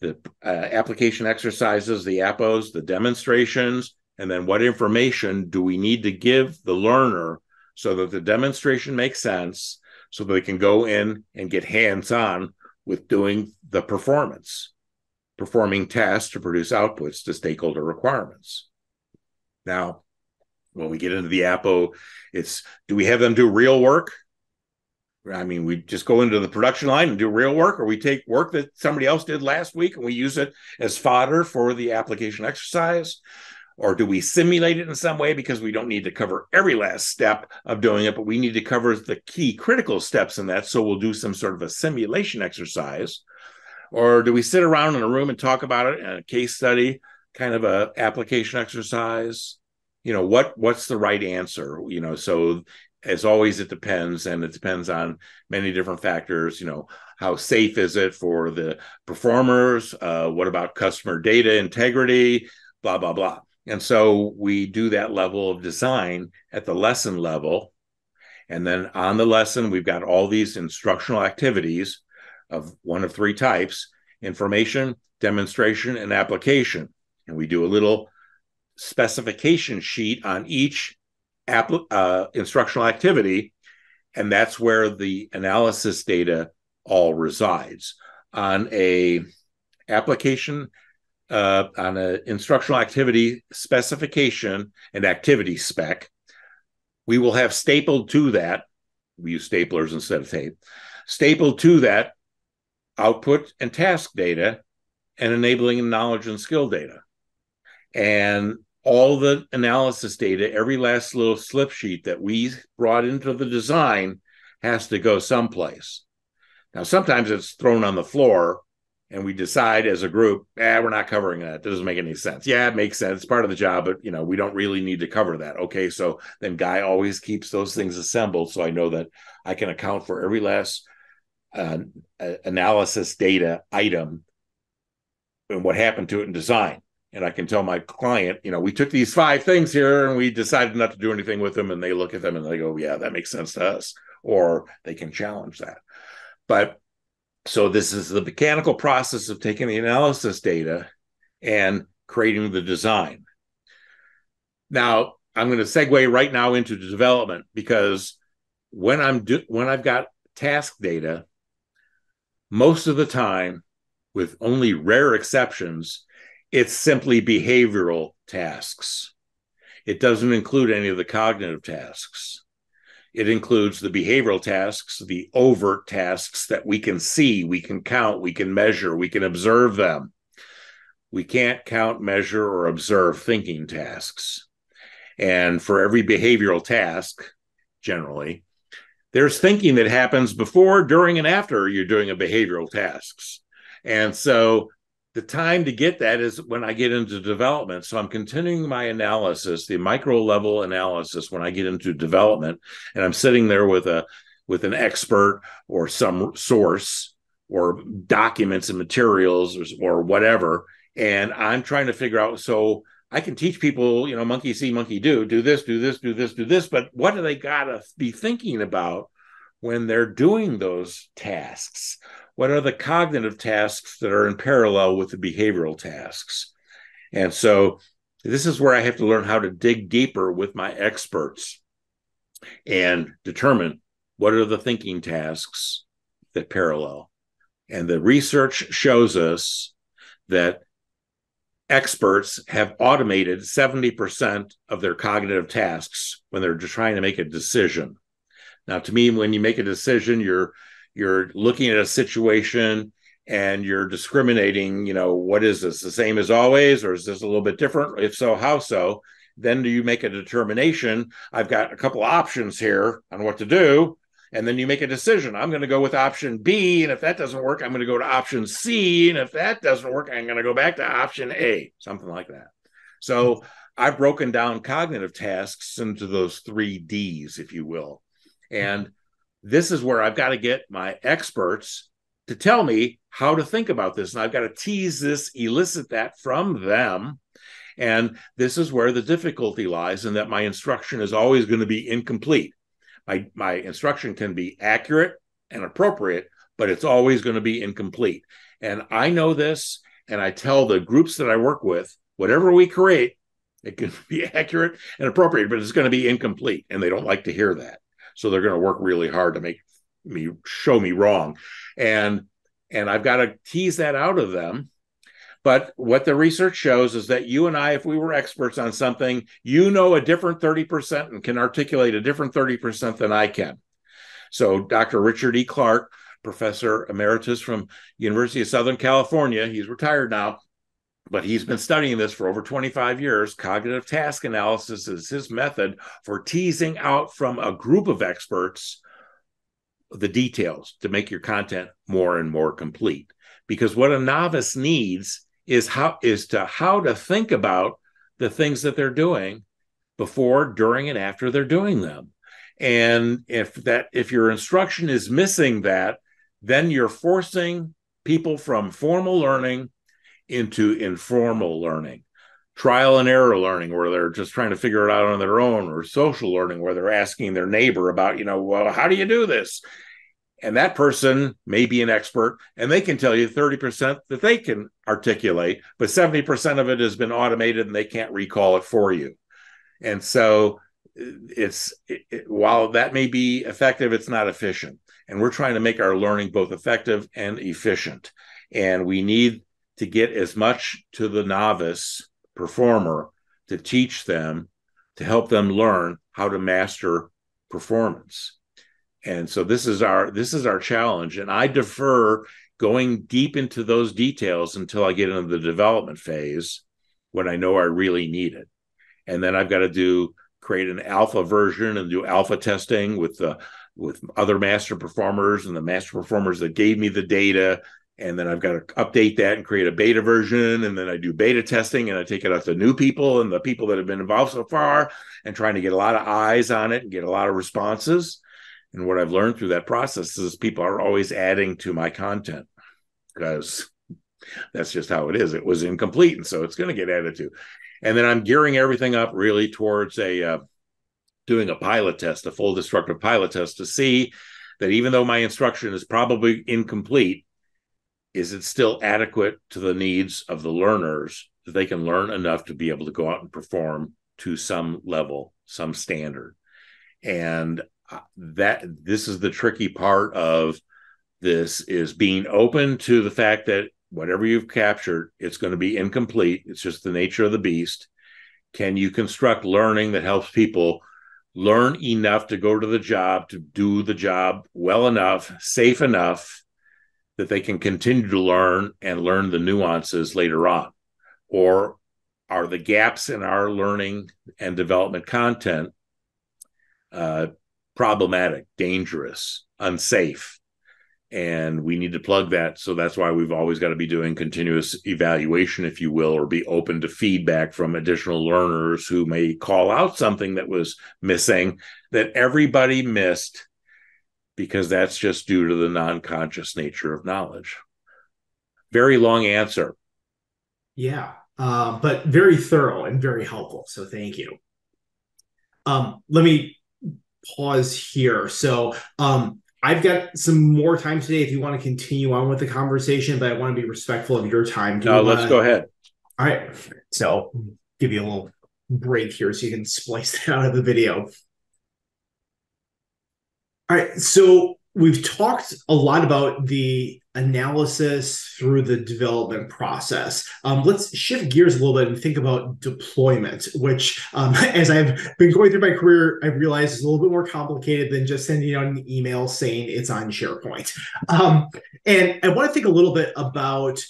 the application exercises, the APOs, the demonstrations, and then what information do we need to give the learner so that the demonstration makes sense, so that they can go in and get hands-on with doing the performance, performing tasks to produce outputs to stakeholder requirements. Now, when we get into the APO, it's, do we have them do real work? I mean, we just go into the production line and do real work, or we take work that somebody else did last week and we use it as fodder for the application exercise? Or do we simulate it in some way, because we don't need to cover every last step of doing it, but we need to cover the key critical steps in that, so we'll do some sort of a simulation exercise? Or do we sit around in a room and talk about it in a case study, kind of a application exercise? You know, what's the right answer? You know, so as always, it depends, and it depends on many different factors. You know, how safe is it for the performers? What about customer data integrity? Blah, blah, blah. And so we do that level of design at the lesson level. And then on the lesson, we've got all these instructional activities of one of three types: information, demonstration, and application. And we do a little specification sheet on each instructional activity. And that's where the analysis data all resides. On a application on an instructional activity specification and activity spec, we will have stapled to that, we use staplers instead of tape, stapled to that output and task data and enabling knowledge and skill data. And all the analysis data, every last little slip sheet that we brought into the design has to go someplace. Now, sometimes it's thrown on the floor, and we decide as a group, we're not covering that. That doesn't make any sense. Yeah, it makes sense. It's part of the job, but you know, we don't really need to cover that. Okay, so then Guy always keeps those things assembled, so I know that I can account for every last analysis data item and what happened to it in design. And I can tell my client, you know, we took these 5 things here and we decided not to do anything with them. And they look at them and they go, yeah, that makes sense to us. Or they can challenge that. But so this is the mechanical process of taking the analysis data and creating the design. Now, I'm going to segue right now into development, because when I've got task data, most of the time, with only rare exceptions, it's simply behavioral tasks. It doesn't include any of the cognitive tasks. It includes the behavioral tasks, the overt tasks that we can see, we can count, we can measure, we can observe them. We can't count, measure, or observe thinking tasks. And for every behavioral task, generally, there's thinking that happens before, during, and after you're doing a behavioral tasks. And so the time to get that is when I get into development. So I'm continuing my analysis, the micro level analysis, when I get into development, and I'm sitting there with an expert or some source or documents and materials or whatever, and I'm trying to figure out, so I can teach people, you know, monkey see, monkey do this, do this, do this, do this, but what do they gotta be thinking about when they're doing those tasks? What are the cognitive tasks that are in parallel with the behavioral tasks? And so this is where I have to learn how to dig deeper with my experts and determine what are the thinking tasks that parallel. And the research shows us that experts have automated 70% of their cognitive tasks when they're just trying to make a decision. Now, to me, when you make a decision, you're looking at a situation and you're discriminating, you know, what is this, the same as always? Or is this a little bit different? If so, how so? Then do you make a determination? I've got a couple of options here on what to do. And then you make a decision. I'm going to go with option B. And if that doesn't work, I'm going to go to option C. And if that doesn't work, I'm going to go back to option A, something like that. So I've broken down cognitive tasks into those three Ds, if you will. And this is where I've got to get my experts to tell me how to think about this. And I've got to tease this, elicit that from them. And this is where the difficulty lies, in that my instruction is always going to be incomplete. My instruction can be accurate and appropriate, but it's always going to be incomplete. And I know this, and I tell the groups that I work with, whatever we create, it can be accurate and appropriate, but it's going to be incomplete. And they don't like to hear that. So they're going to work really hard to make me, show me wrong. And I've got to tease that out of them. But what the research shows is that you and I, if we were experts on something, you know a different 30% and can articulate a different 30% than I can. So Dr. Richard E. Clark, professor emeritus from University of Southern California, he's retired now, but he's been studying this for over 25 years. Cognitive task analysis is his method for teasing out from a group of experts the details to make your content more and more complete. Because what a novice needs is how to think about the things that they're doing before, during, and after they're doing them. And if your instruction is missing that, then you're forcing people from formal learning into informal learning, trial and error learning, where they're just trying to figure it out on their own, or social learning, where they're asking their neighbor about, well, how do you do this? And that person may be an expert, and they can tell you 30% that they can articulate, but 70% of it has been automated and they can't recall it for you. And so while that may be effective, it's not efficient. And we're trying to make our learning both effective and efficient. And we need to get as much to the novice performer to teach them, to help them learn how to master performance. And so this is our challenge. And I defer going deep into those details until I get into the development phase, when I know I really need it. And then I've got to create an alpha version and do alpha testing with other master performers and the master performers that gave me the data. And then I've got to update that and create a beta version. And then I do beta testing, and I take it out to new people and the people that have been involved so far, and trying to get a lot of eyes on it and get a lot of responses. And what I've learned through that process is people are always adding to my content, because that's just how it is. It was incomplete, and so it's going to get added to. And then I'm gearing everything up really towards doing a pilot test, a full destructive pilot test, to see that even though my instruction is probably incomplete, is it still adequate to the needs of the learners, that they can learn enough to be able to go out and perform to some level, some standard. And this is the tricky part of this, is being open to the fact that whatever you've captured, it's going to be incomplete. It's just the nature of the beast. Can you construct learning that helps people learn enough to go to the job, to do the job well enough, safe enough, that they can continue to learn and learn the nuances later on? Or are the gaps in our learning and development content problematic, dangerous, unsafe? And we need to plug that. So that's why we've always got to be doing continuous evaluation, if you will, or be open to feedback from additional learners who may call out something that was missing, that everybody missed, because that's just due to the non-conscious nature of knowledge. Very long answer. Yeah, but very thorough and very helpful. So thank you. Let me pause here. So I've got some more time today if you want to continue on with the conversation, but I want to be respectful of your time. Let's go ahead. All right. So give you a little break here so you can splice that out of the video. All right. So we've talked a lot about the analysis through the development process. Let's shift gears a little bit and think about deployment, which as I've been going through my career, I've realized is a little bit more complicated than just sending out an email saying it's on SharePoint. And I want to think a little bit about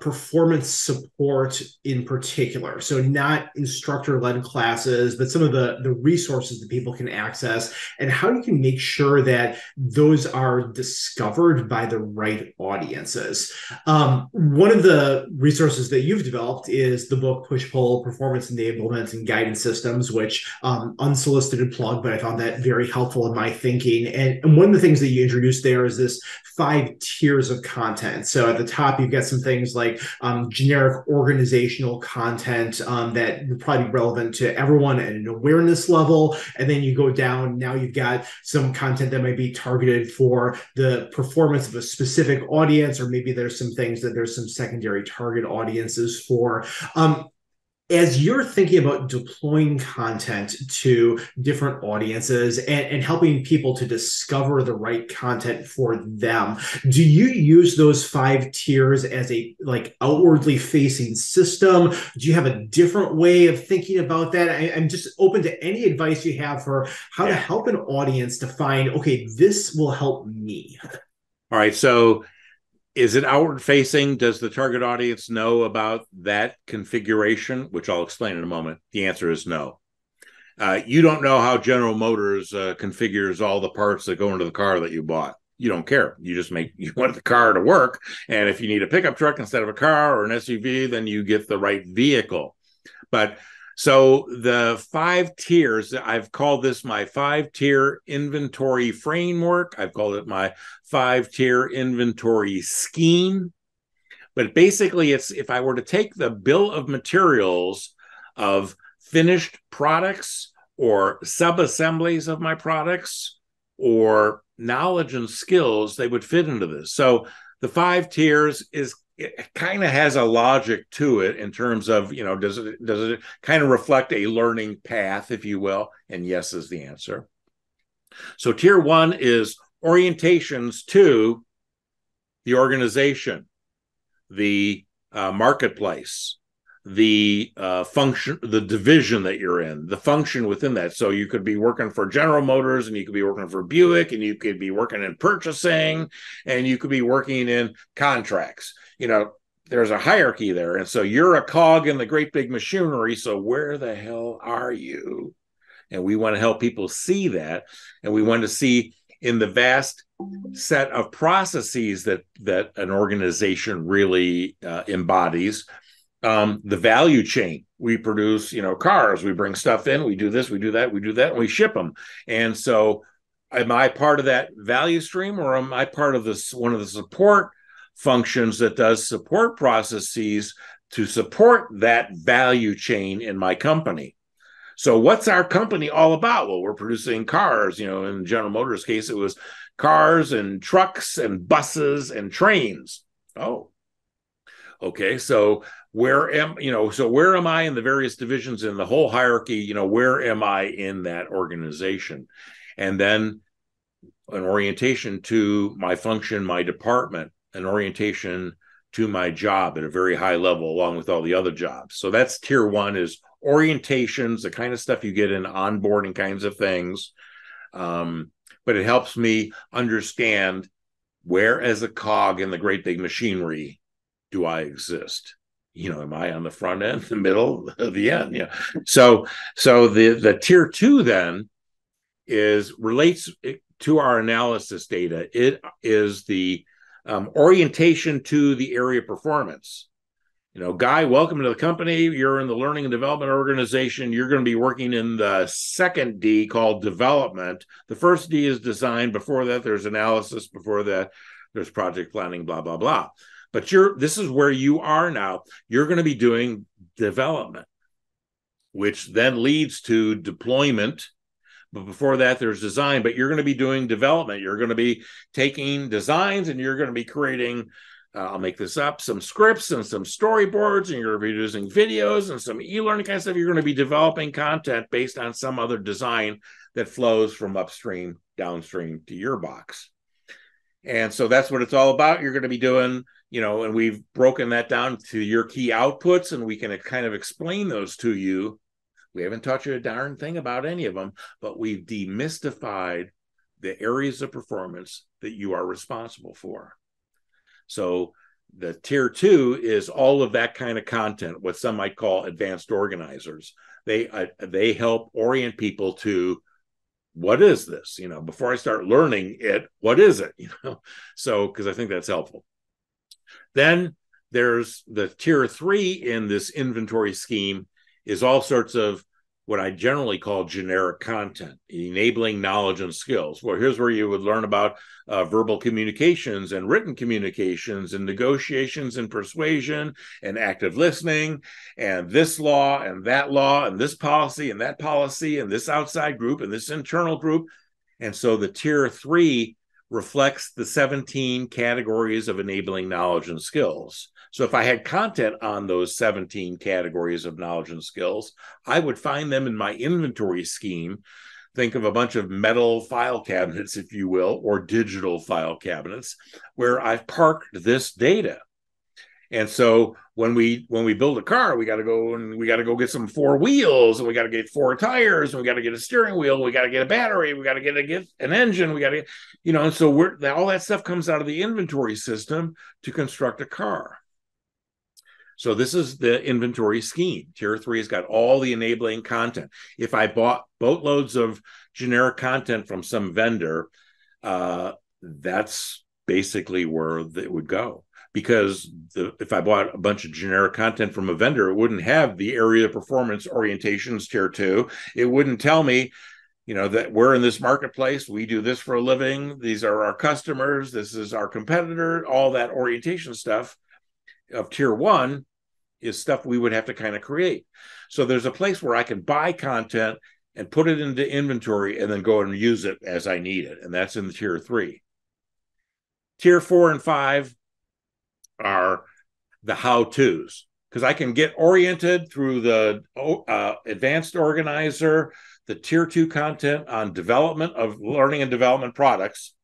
performance support in particular. So not instructor-led classes, but some of the resources that people can access and how you can make sure that those are discovered by the right audiences. One of the resources that you've developed is the book Push-Pull, Performance Enablement and Guidance Systems, which unsolicited plug, but I found that very helpful in my thinking. And one of the things that you introduced there is this 5 tiers of content. So at the top, you've got some things like generic organizational content that would probably be relevant to everyone at an awareness level. And then you go down, now you've got some content that might be targeted for the performance of a specific audience, or maybe there's some things that there's some secondary target audiences for. As you're thinking about deploying content to different audiences and helping people to discover the right content for them, do you use those 5 tiers as a like outwardly facing system? Do you have a different way of thinking about that? I'm just open to any advice you have for how to help an audience to find, okay, this will help me. All right. So is it outward facing? Does the target audience know about that configuration, which I'll explain in a moment? The answer is no. You don't know how General Motors configures all the parts that go into the car that you bought. You don't care. You want the car to work. And if you need a pickup truck instead of a car or an SUV, then you get the right vehicle. But so the 5 tiers, I've called this my 5-tier inventory framework. I've called it my 5-tier inventory scheme. But basically, it's if I were to take the bill of materials of finished products or sub-assemblies of my products or knowledge and skills, they would fit into this. So the 5 tiers is it kind of has a logic to it in terms of, you know, does it kind of reflect a learning path, if you will? And yes is the answer. So tier 1 is orientations to the organization, the marketplace, the function, the division that you're in, the function within that. So you could be working for General Motors, and you could be working for Buick, and you could be working in purchasing, and you could be working in contracts. You know, there's a hierarchy there. And so you're a cog in the great big machinery. So where the hell are you? And we want to help people see that. And we want to see in the vast set of processes that an organization really embodies. The value chain. We produce, you know, cars, we bring stuff in, we do this, we do that, and we ship them. And so am I part of that value stream, or am I part of this one of the support functions that does support processes to support that value chain in my company? So what's our company all about? Well, we're producing cars, you know, in General Motors' case, it was cars and trucks and buses and trains. Oh, okay, so where am I in the various divisions in the whole hierarchy? You know, where am I in that organization? And then an orientation to my function, my department, an orientation to my job at a very high level, along with all the other jobs. So that's tier 1 is orientations, the kind of stuff you get in onboarding kinds of things. But it helps me understand where, as a cog in the great big machinery, do I exist? You know, am I on the front end, the middle, the end? Yeah. So the tier 2 then relates to our analysis data. It is the orientation to the area of performance. You know, Guy, welcome to the company. You're in the learning and development organization. You're going to be working in the 2nd D called development. The 1st D is design. Before that, there's analysis. Before that, there's project planning, blah, blah, blah. But this is where you are now. You're going to be doing development, which then leads to deployment. But before that, there's design. But you're going to be doing development. You're going to be taking designs, and you're going to be creating, I'll make this up, some scripts and some storyboards, and you're going to be using videos and some e-learning kind of stuff. You're going to be developing content based on some other design that flows from upstream, downstream to your box. And so that's what it's all about. You're going to be doing, you know, and we've broken that down to your key outputs, and we can kind of explain those to you. We haven't taught you a darn thing about any of them, but we've demystified the areas of performance that you are responsible for. So the tier two is all of that kind of content, what some might call advanced organizers. They help orient people to what is this, you know, before I start learning it, what is it, you know? So, because I think that's helpful. Then there's the tier three in this inventory scheme is all sorts of what I generally call generic content, enabling knowledge and skills. Well, here's where you would learn about verbal communications and written communications and negotiations and persuasion and active listening and this law and this policy and this outside group and this internal group. And so the tier three reflects the 17 categories of enabling knowledge and skills. So if I had content on those 17 categories of knowledge and skills, I would find them in my inventory scheme. Think of a bunch of metal file cabinets, if you will, or digital file cabinets, where I've parked this data. And so when we build a car, we got to go get some four wheels, and we got to get four tires, and we got to get a steering wheel, we got to get a battery, we got to get an engine, we got to, you know, and so all that stuff comes out of the inventory system to construct a car. So this is the inventory scheme. Tier three has got all the enabling content. If I bought boatloads of generic content from some vendor, that's basically where it would go. Because if I bought a bunch of generic content from a vendor, it wouldn't have the area of performance orientations tier two. It wouldn't tell me, you know, that we're in this marketplace, we do this for a living, these are our customers, this is our competitor, all that orientation stuff of tier one is stuff we would have to kind of create. So there's a place where I can buy content and put it into inventory and then go and use it as I need it. And that's in the tier three. Tier four and five are the how-tos, because I can get oriented through the advanced organizer, the tier two content on development of learning and development products.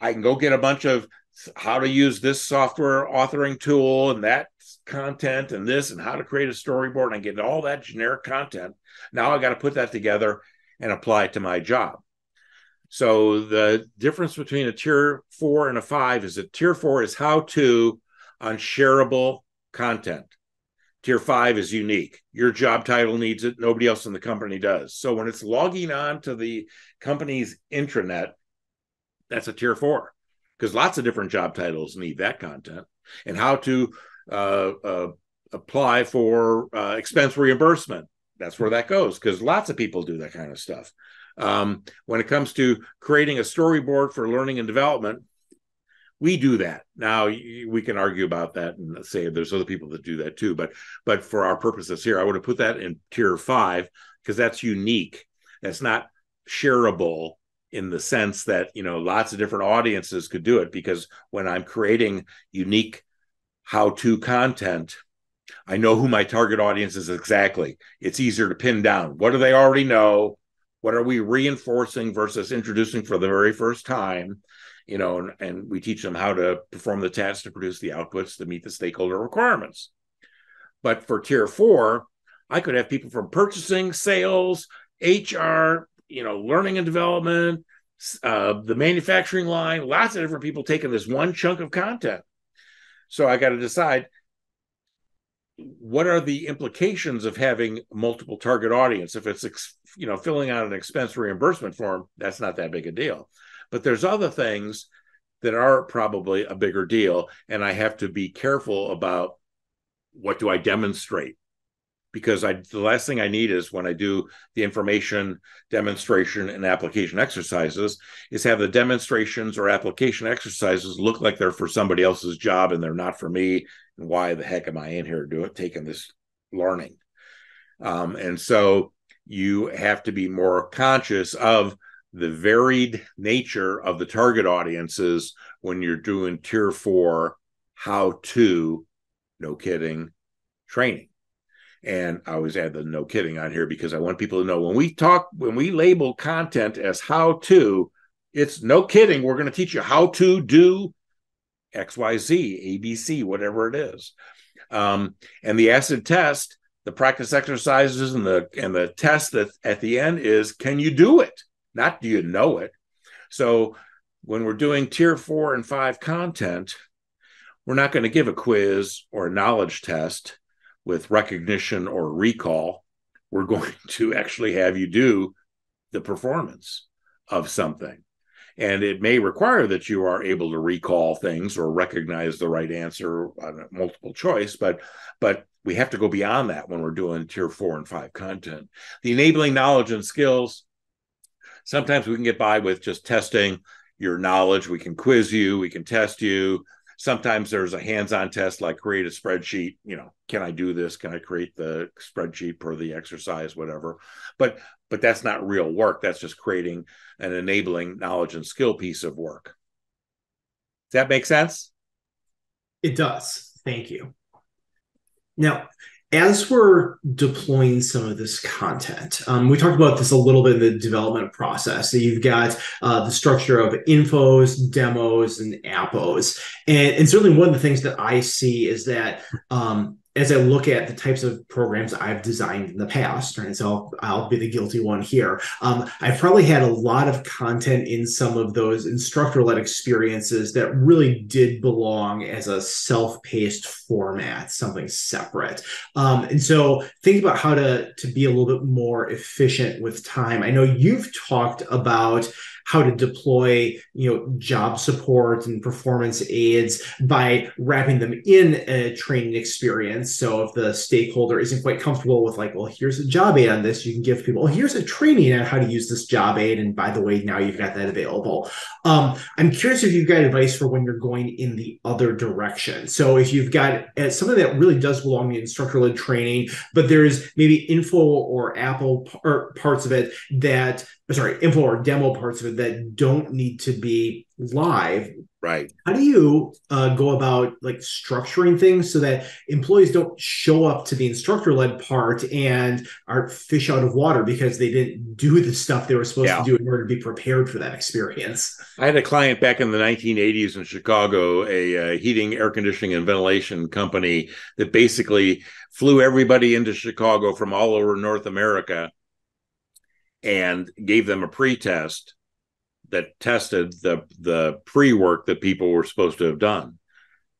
I can go get a bunch of how to use this software authoring tool and that content and this and how to create a storyboard, and I get all that generic content. Now I got to put that together and apply it to my job. So the difference between a tier four and a five is that tier four is how to on shareable content. Tier five is unique. Your job title needs it. Nobody else in the company does. So when it's logging on to the company's intranet, that's a tier four. Because lots of different job titles need that content, and how to apply for expense reimbursement. That's where that goes, because lots of people do that kind of stuff. When it comes to creating a storyboard for learning and development, we do that. Now, we can argue about that and say there's other people that do that too. But for our purposes here, I would have put that in tier five, because that's unique. That's not shareable, in the sense that, you know, lots of different audiences could do it, because when I'm creating unique how-to content, I know who my target audience is exactly. It's easier to pin down. What do they already know? What are we reinforcing versus introducing for the very first time? You know, and we teach them how to perform the tasks to produce the outputs to meet the stakeholder requirements. But for tier four, I could have people from purchasing, sales, HR, you know, learning and development, the manufacturing line, lots of different people taking this one chunk of content. So I got to decide, what are the implications of having multiple target audience? If it's, you know, filling out an expense reimbursement form, that's not that big a deal. But there's other things that are probably a bigger deal. And I have to be careful about what do I demonstrate? Because the last thing I need is, when I do the information demonstration and application exercises, is have the demonstrations or application exercises look like they're for somebody else's job and they're not for me. And why the heck am I in here taking this learning? And so you have to be more conscious of the varied nature of the target audiences when you're doing tier four, how to, no kidding, training. And I always add the no kidding on here, because I want people to know when we label content as how to, It's no kidding. We're going to teach you how to do X, Y, Z, A, B, C, whatever it is. And the acid test, the practice exercises and the test that at the end is, can you do it? Not do you know it? So when we're doing tier 4 and 5 content, we're not going to give a quiz or a knowledge test with recognition or recall. We're going to actually have you do the performance of something. And it may require that you are able to recall things or recognize the right answer on a multiple choice, but we have to go beyond that when we're doing tier 4 and 5 content. The enabling knowledge and skills, sometimes we can get by with just testing your knowledge. We can quiz you, we can test you. Sometimes there's a hands-on test like create a spreadsheet. You know, can I do this? Can I create the spreadsheet per the exercise, whatever? But that's not real work. That's just creating an enabling knowledge and skill piece of work. Does that make sense? It does. Thank you. Now, as we're deploying some of this content, we talked about this a little bit in the development process. So you've got the structure of infos, demos, and appos. And certainly one of the things that I see is that as I look at the types of programs I've designed in the past, right? So I'll be the guilty one here. I've probably had a lot of content in some of those instructor-led experiences that really did belong as a self-paced format, something separate. And so think about how to be a little bit more efficient with time. I know you've talked about how to deploy, job support and performance aids by wrapping them in a training experience. So if the stakeholder isn't quite comfortable with like, well, here's a job aid on this, you can give people, well, here's a training on how to use this job aid. And by the way, now you've got that available. I'm curious if you've got advice for when you're going in the other direction. So if you've got something that really does belong in instructor-led training, but there's maybe info or demo parts of it that don't need to be live. Right. How do you go about like structuring things so that employees don't show up to the instructor-led part and are fish out of water because they didn't do the stuff they were supposed to do in order to be prepared for that experience? I had a client back in the 1980s in Chicago, a heating, air conditioning, and ventilation company that basically flew everybody into Chicago from all over North America and gave them a pretest that tested the pre-work that people were supposed to have done.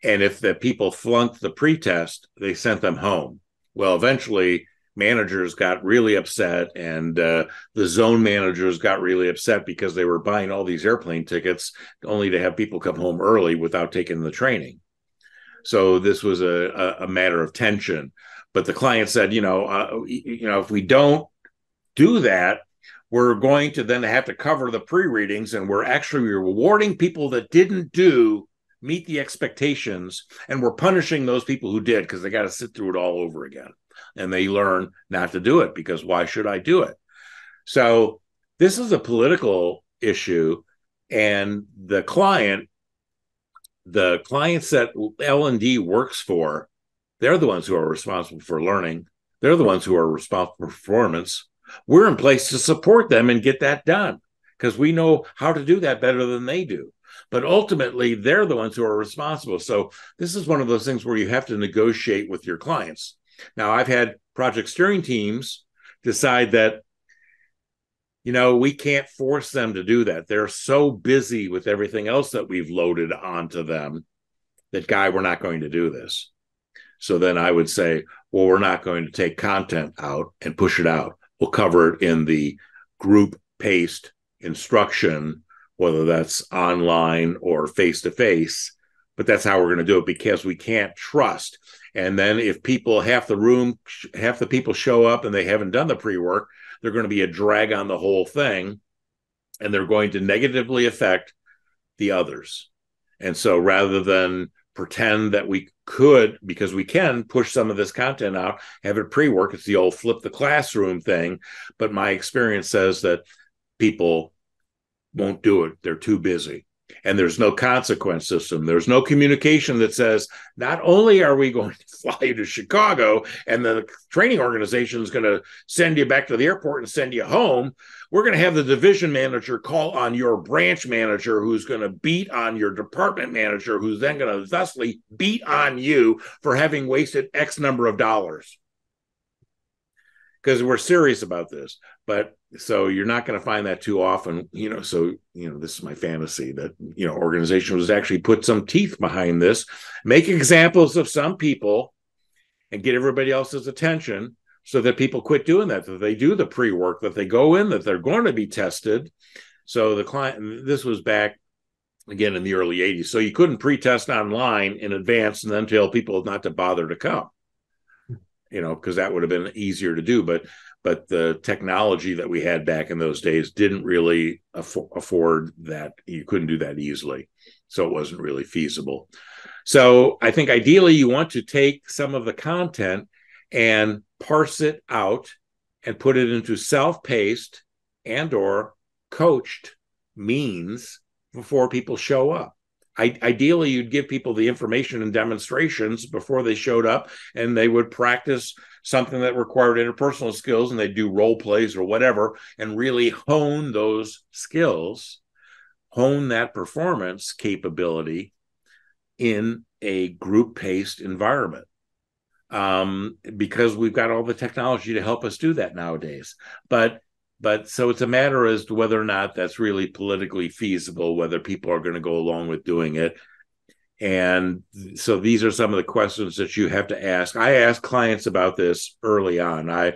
And if the people flunked the pretest, they sent them home. Well, eventually managers got really upset, and the zone managers got really upset because they were buying all these airplane tickets only to have people come home early without taking the training. So this was a matter of tension. But the client said, if we don't do that, we're going to then have to cover the pre-readings, and we're actually rewarding people that didn't meet the expectations, and we're punishing those people who did because they got to sit through it all over again. And they learn not to do it because why should I do it? So this is a political issue, and the clients that L&D works for, they're the ones who are responsible for learning. They're the ones who are responsible for performance. We're in place to support them and get that done because we know how to do that better than they do. But ultimately, they're the ones who are responsible. So this is one of those things where you have to negotiate with your clients. Now, I've had project steering teams decide that, we can't force them to do that. They're so busy with everything else that we've loaded onto them that, Guy, we're not going to do this. So then I would say, well, we're not going to take content out and push it out. We'll cover it in the group-paced instruction, whether that's online or face-to-face, but that's how we're going to do it because we can't trust. And then if people, half the people show up and they haven't done the pre-work, they're going to be a drag on the whole thing, and they're going to negatively affect the others. And so rather than pretend that we could, because we can push some of this content out, have it pre-work. It's the old flip the classroom thing. But my experience says that people won't do it. They're too busy. And there's no consequence system. There's no communication that says, not only are we going to fly you to Chicago and the training organization is going to send you back to the airport and send you home, we're going to have the division manager call on your branch manager who's going to beat on your department manager, who's then going to thusly beat on you for having wasted X number of dollars. Because we're serious about this. But so you're not going to find that too often, you know. So, you know, this is my fantasy that, you know, organizations would actually put some teeth behind this, make examples of some people and get everybody else's attention so that people quit doing that they do the pre-work, that they go in, that they're going to be tested. So the client, this was back again in the early 80s. So you couldn't pre-test online in advance and then tell people not to bother to come, you know, because that would have been easier to do. But the technology that we had back in those days didn't really afford that. You couldn't do that easily. So it wasn't really feasible. So I think ideally you want to take some of the content and parse it out and put it into self-paced and or coached means before people show up. Ideally, you'd give people the information and demonstrations before they showed up, and they would practice something that required interpersonal skills, and they'd do role plays or whatever, and really hone those skills, hone that performance capability in a group-paced environment, because we've got all the technology to help us do that nowadays. But so it's a matter as to whether or not that's really politically feasible, whether people are going to go along with doing it. And so these are some of the questions that you have to ask. I asked clients about this early on. I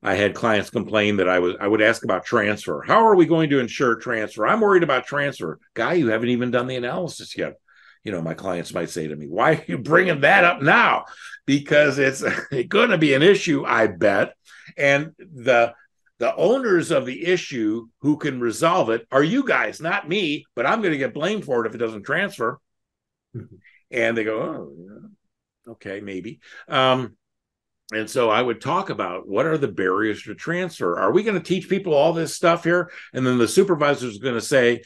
had clients complain that I would ask about transfer. How are we going to ensure transfer? I'm worried about transfer. Guy, you haven't even done the analysis yet. You know, my clients might say to me, why are you bringing that up now? Because it's going to be an issue, I bet. And the owners of the issue who can resolve it are you guys, not me, but I'm going to get blamed for it if it doesn't transfer. And they go, oh, yeah, okay, maybe. And so I would talk about what are the barriers to transfer? Are we going to teach people all this stuff here? And then the supervisor is going to say,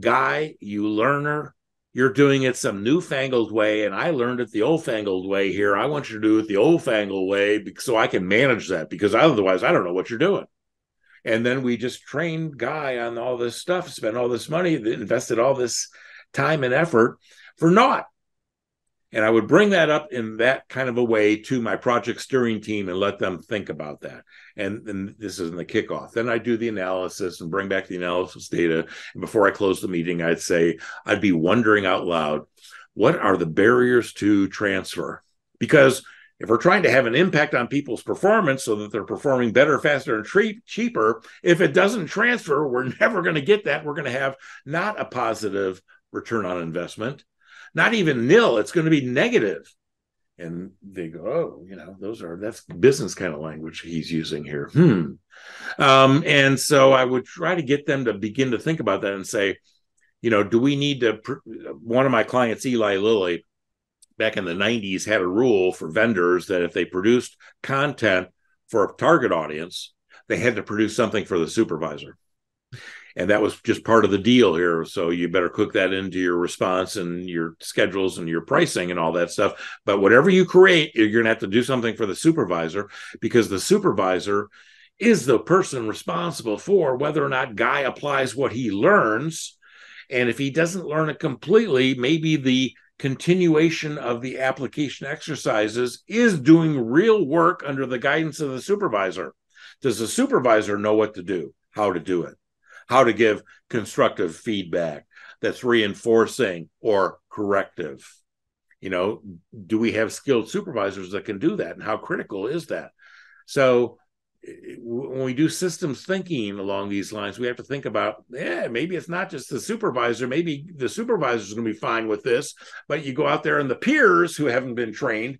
Guy, you learner, you're doing it some newfangled way, and I learned it the old-fangled way here. I want you to do it the old-fangled way so I can manage that, because otherwise I don't know what you're doing. And then we just trained Guy on all this stuff, spent all this money, invested all this time and effort for naught. And I would bring that up in that kind of a way to my project steering team and let them think about that. And this is in the kickoff. Then I do the analysis and bring back the analysis data. And before I close the meeting, I'd say, I'd be wondering out loud, what are the barriers to transfer? Because if we're trying to have an impact on people's performance so that they're performing better, faster, and cheaper, if it doesn't transfer, we're never going to get that. We're going to have not a positive return on investment, not even nil. It's going to be negative. And they go, oh, you know, that's business kind of language he's using here. And so I would try to get them to begin to think about that and say, you know, do we need to, one of my clients, Eli Lilly, back in the 90s had a rule for vendors that if they produced content for a target audience, they had to produce something for the supervisor. And that was just part of the deal here. So you better cook that into your response and your schedules and your pricing and all that stuff. But whatever you create, you're going to have to do something for the supervisor, because the supervisor is the person responsible for whether or not Guy applies what he learns. And if he doesn't learn it completely, maybe the continuation of the application exercises is doing real work under the guidance of the supervisor. Does the supervisor know what to do, how to do it? How to give constructive feedback that's reinforcing or corrective? You know, do we have skilled supervisors that can do that? And how critical is that? So when we do systems thinking along these lines, we have to think about, maybe it's not just the supervisor. Maybe the supervisor is going to be fine with this, but you go out there and the peers who haven't been trained,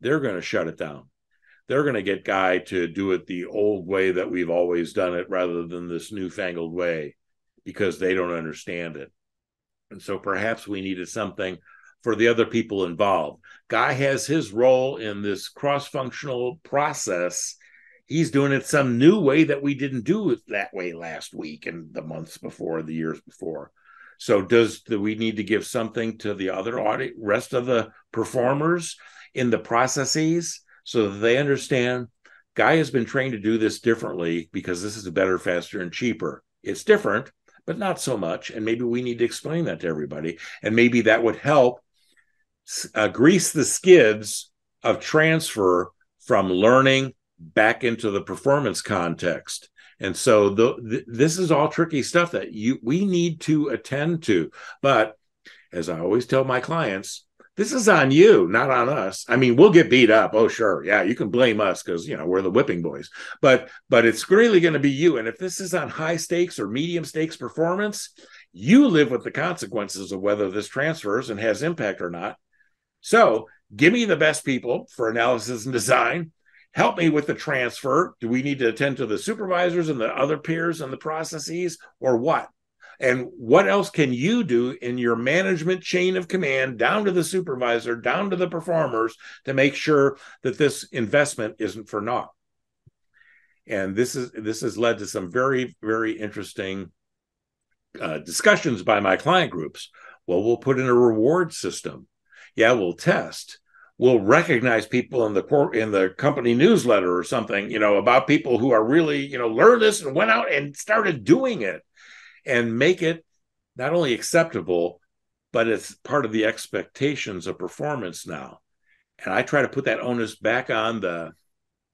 they're going to shut it down. They're going to get Guy to do it the old way that we've always done it rather than this newfangled way, because they don't understand it. And so perhaps we needed something for the other people involved. Guy has his role in this cross-functional process. He's doing it some new way that we didn't do it that way last week and the months before, the years before. So do we need to give something to the other rest of the performers in the processes so that they understand Guy has been trained to do this differently because this is better, faster, and cheaper. It's different, but not so much. And maybe we need to explain that to everybody. And maybe that would help grease the skids of transfer from learning back into the performance context. And so this is all tricky stuff that we need to attend to. But as I always tell my clients, this is on you, not on us. I mean, we'll get beat up. Oh, sure. Yeah, you can blame us because, we're the whipping boys. But it's really going to be you. And if this is on high stakes or medium stakes performance, you live with the consequences of whether this transfers and has impact or not. So give me the best people for analysis and design. Help me with the transfer. Do we need to attend to the supervisors and the other peers and the processes or what? And what else can you do in your management chain of command down to the supervisor, down to the performers to make sure that this investment isn't for naught? And this has led to some very, very interesting discussions by my client groups. Well, we'll put in a reward system. Yeah, we'll test. We'll recognize people in the company newsletter or something, about people who are really, learned this and went out and started doing it, and make it not only acceptable, but it's part of the expectations of performance now. And I try to put that onus back on the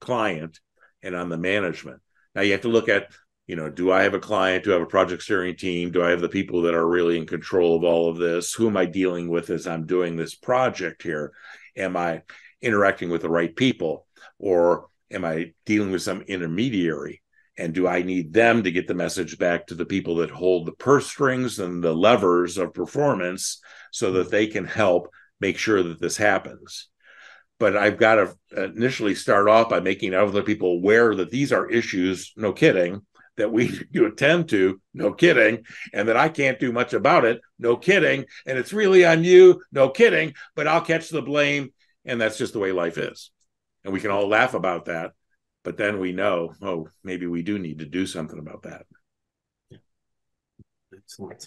client and on the management. Now you have to look at, do I have a client? Do I have a project steering team? Do I have the people that are really in control of all of this? Who am I dealing with as I'm doing this project here? Am I interacting with the right people, or am I dealing with some intermediary? And do I need them to get the message back to the people that hold the purse strings and the levers of performance so that they can help make sure that this happens? But I've got to initially start off by making other people aware that these are issues, no kidding, that we need to attend to, no kidding, and that I can't do much about it, no kidding, and it's really on you, no kidding, but I'll catch the blame, and that's just the way life is. And we can all laugh about that, but then we know, oh, maybe we do need to do something about that. Yeah. Excellent.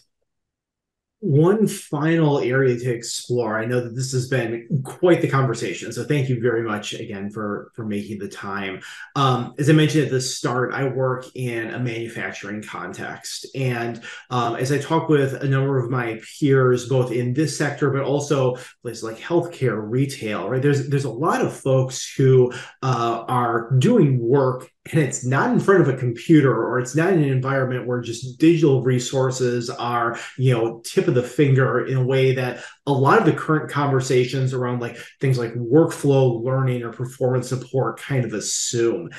One final area to explore. I know that this has been quite the conversation, so thank you very much again for making the time. As I mentioned at the start, I work in a manufacturing context. And as I talk with a number of my peers, both in this sector, but also places like healthcare, retail, right? There's a lot of folks who are doing work, and it's not in front of a computer, or it's not in an environment where just digital resources are, tip of the finger, in a way that a lot of the current conversations around like things like workflow learning or performance support kind of assume.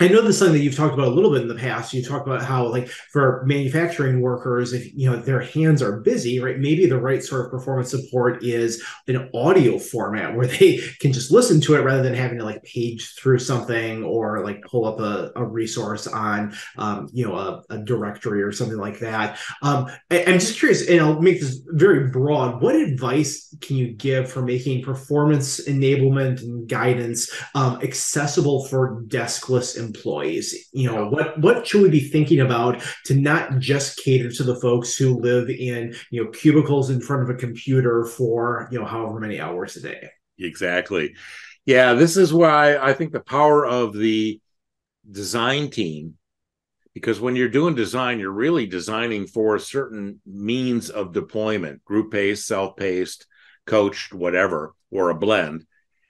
I know this is something that you've talked about a little bit in the past. You talked about how, like, for manufacturing workers, if their hands are busy, right? Maybe the right sort of performance support is an audio format where they can just listen to it rather than having to like page through something or like pull up a resource on a directory or something like that. I'm just curious, and I'll make this very broad. What advice can you give for making performance enablement and guidance accessible for deskless employees? What should we be thinking about to not just cater to the folks who live in cubicles in front of a computer for however many hours a day? Exactly. Yeah, this is why I think the power of the design team, because when you're doing design, you're really designing for certain means of deployment: group paced, self-paced, coached, whatever, or a blend.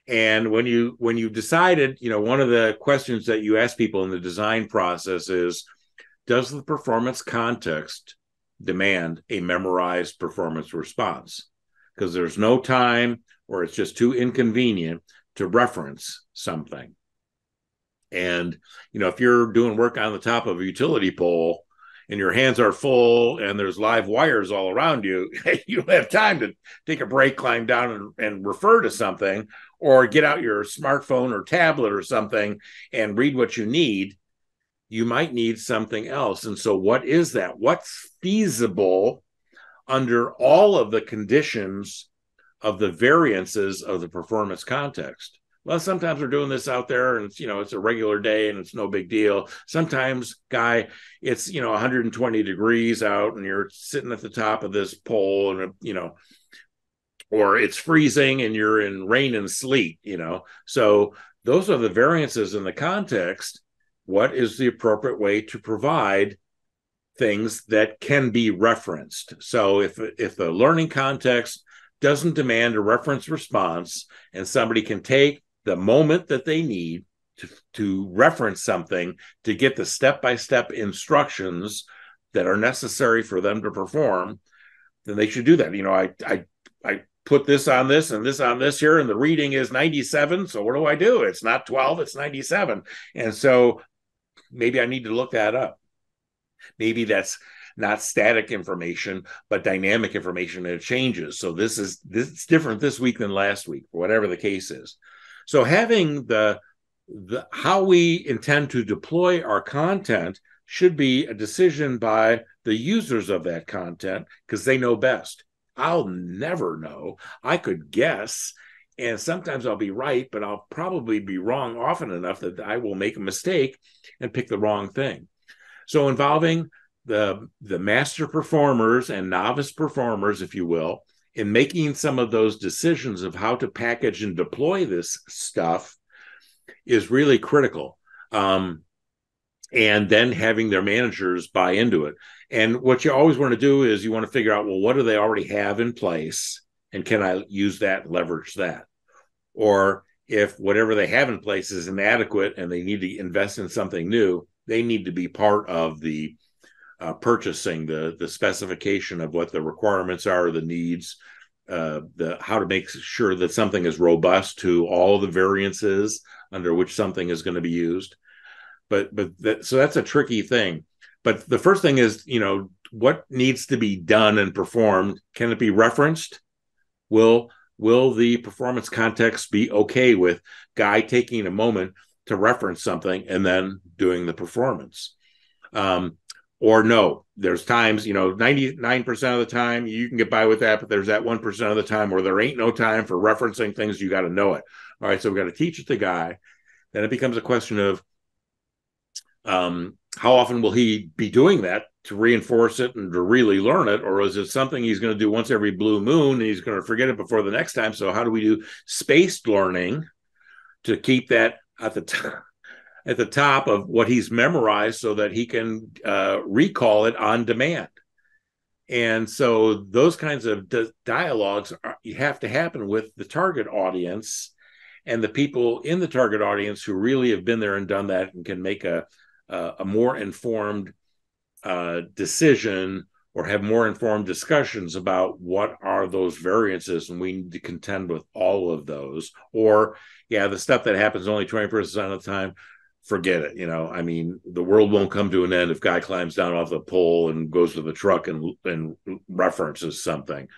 And when you decided, one of the questions that you ask people in the design process is, does the performance context demand a memorized performance response? Because there's no time, or it's just too inconvenient to reference something. And, if you're doing work on the top of a utility pole and your hands are full and there's live wires all around you, you don't have time to take a break, climb down and refer to something, or get out your smartphone or tablet or something and read what you need. You might need something else. And so what is that? What's feasible under all of the conditions of the variances of the performance context? well, sometimes we're doing this out there and it's, you know, it's a regular day and it's no big deal. Sometimes, Guy, it's, you know, 120 degrees out and you're sitting at the top of this pole and, you know, or it's freezing and you're in rain and sleet, you know. So those are the variances in the context. What is the appropriate way to provide things that can be referenced? So if the learning context doesn't demand a reference response and somebody can take the moment that they need to reference something to get the step-by-step instructions that are necessary for them to perform, then they should do that. You know, I put this on this and this on this here, and the reading is 97, so what do I do? It's not 12, it's 97. And so maybe I need to look that up. Maybe that's not static information, but dynamic information that changes. So it's different this week than last week, or whatever the case is. So having the how we intend to deploy our content should be a decision by the users of that content, because they know best. I'll never know. I could guess, and sometimes I'll be right, but I'll probably be wrong often enough that I will make a mistake and pick the wrong thing. So involving the master performers and novice performers, if you will, in making some of those decisions of how to package and deploy this stuff is really critical. And then having their managers buy into it. And what you always want to do is you want to figure out, well, what do they already have in place? And can I use that, leverage that? Or if whatever they have in place is inadequate and they need to invest in something new, they need to be part of the purchasing, the specification of what the requirements are, the needs, how to make sure that something is robust to all the variances under which something is going to be used. So that's a tricky thing. But the first thing is, you know, what needs to be done and performed? Can it be referenced? Will the performance context be okay with Guy taking a moment to reference something and then doing the performance? Or no, there's times, you know, 99% of the time you can get by with that, but there's that 1% of the time where there ain't no time for referencing things. You got to know it. All right, so we've got to teach it to Guy. Then it becomes a question of, how often will he be doing that to reinforce it and to really learn it? Or is it something he's going to do once every blue moon and he's going to forget it before the next time? So how do we do spaced learning to keep that at the top of what he's memorized so that he can recall it on demand? And so those kinds of dialogues have to happen with the target audience and the people in the target audience who really have been there and done that and can make a more informed decision or have more informed discussions about what are those variances, and we need to contend with all of those. Or, yeah, the stuff that happens only 20% of the time, forget it. You know, I mean, the world won't come to an end if Guy climbs down off the pole and goes to the truck and references something.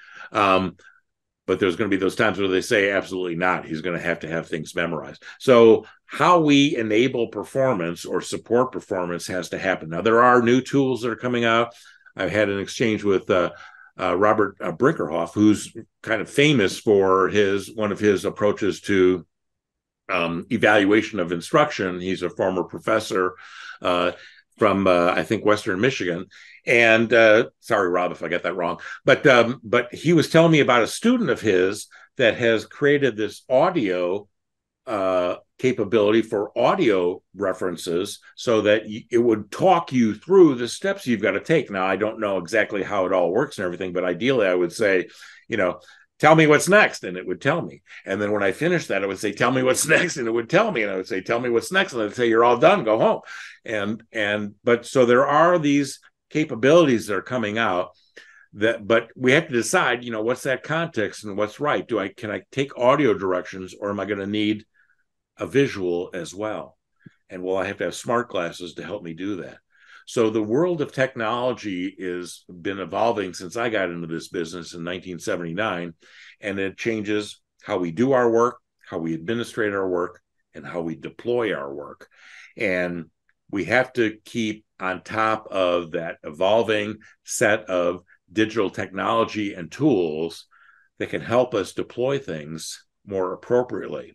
But there's going to be those times where they say, absolutely not. He's going to have things memorized. So how we enable performance or support performance has to happen. Now, there are new tools that are coming out. I've had an exchange with Robert Brinkerhoff, who's kind of famous for one of his approaches to evaluation of instruction. He's a former professor from, I think, Western Michigan. And sorry, Rob, if I got that wrong. But he was telling me about a student of his that has created this audio capability for audio references so that it would talk you through the steps you've got to take. Now, I don't know exactly how it all works and everything, but ideally I would say, you know, tell me what's next, and it would tell me. And then when I finished that, I would say, tell me what's next, and it would tell me. And I would say, tell me what's next, and I'd say, you're all done, go home. But so there are these capabilities that are coming out that, but we have to decide, you know, what's that context and what's right? Can I take audio directions, or am I going to need a visual as well? And will I have to have smart glasses to help me do that? So the world of technology has been evolving since I got into this business in 1979, and it changes how we do our work, how we administrate our work, and how we deploy our work. And we have to keep on top of that evolving set of digital technology and tools that can help us deploy things more appropriately.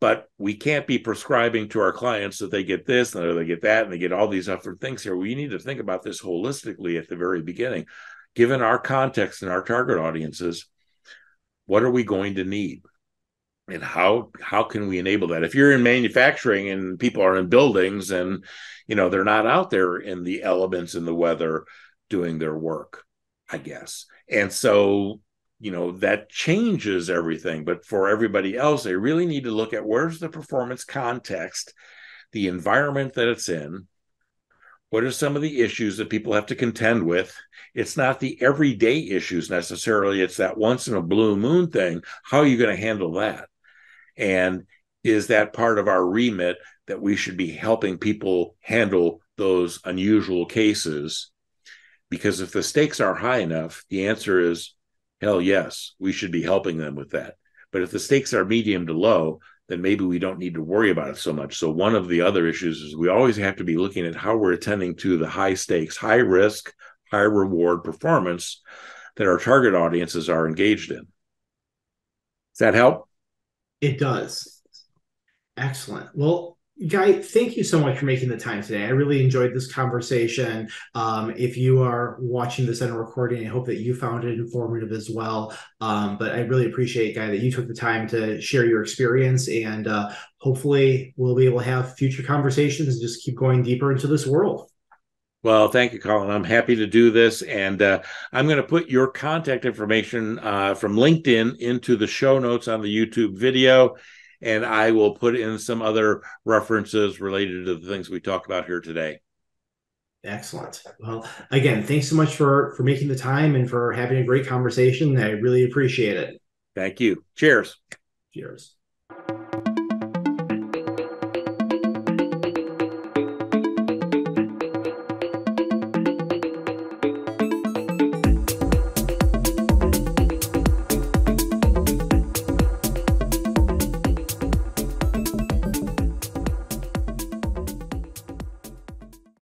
But we can't be prescribing to our clients that they get this and they get that and they get all these different things here. We need to think about this holistically at the very beginning. Given our context and our target audiences, what are we going to need? And how can we enable that? If you're in manufacturing and people are in buildings and, you know, they're not out there in the elements and the weather doing their work, I guess. And so, you know, that changes everything. But for everybody else, they really need to look at where's the performance context, the environment that it's in. What are some of the issues that people have to contend with? It's not the everyday issues necessarily. It's that once in a blue moon thing. How are you going to handle that? And is that part of our remit that we should be helping people handle those unusual cases? Because if the stakes are high enough, the answer is, hell yes, we should be helping them with that. But if the stakes are medium to low, then maybe we don't need to worry about it so much. So one of the other issues is we always have to be looking at how we're attending to the high stakes, high risk, high reward performance that our target audiences are engaged in. Does that help? It does. Excellent. Well, Guy, thank you so much for making the time today. I really enjoyed this conversation. If you are watching this on a recording, I hope that you found it informative as well. But I really appreciate, Guy, that you took the time to share your experience, and hopefully we'll be able to have future conversations and just keep going deeper into this world. Well, thank you, Colin. I'm happy to do this. And I'm going to put your contact information from LinkedIn into the show notes on the YouTube video. And I will put in some other references related to the things we talked about here today. Excellent. Well, again, thanks so much for making the time and for having a great conversation. I really appreciate it. Thank you. Cheers. Cheers.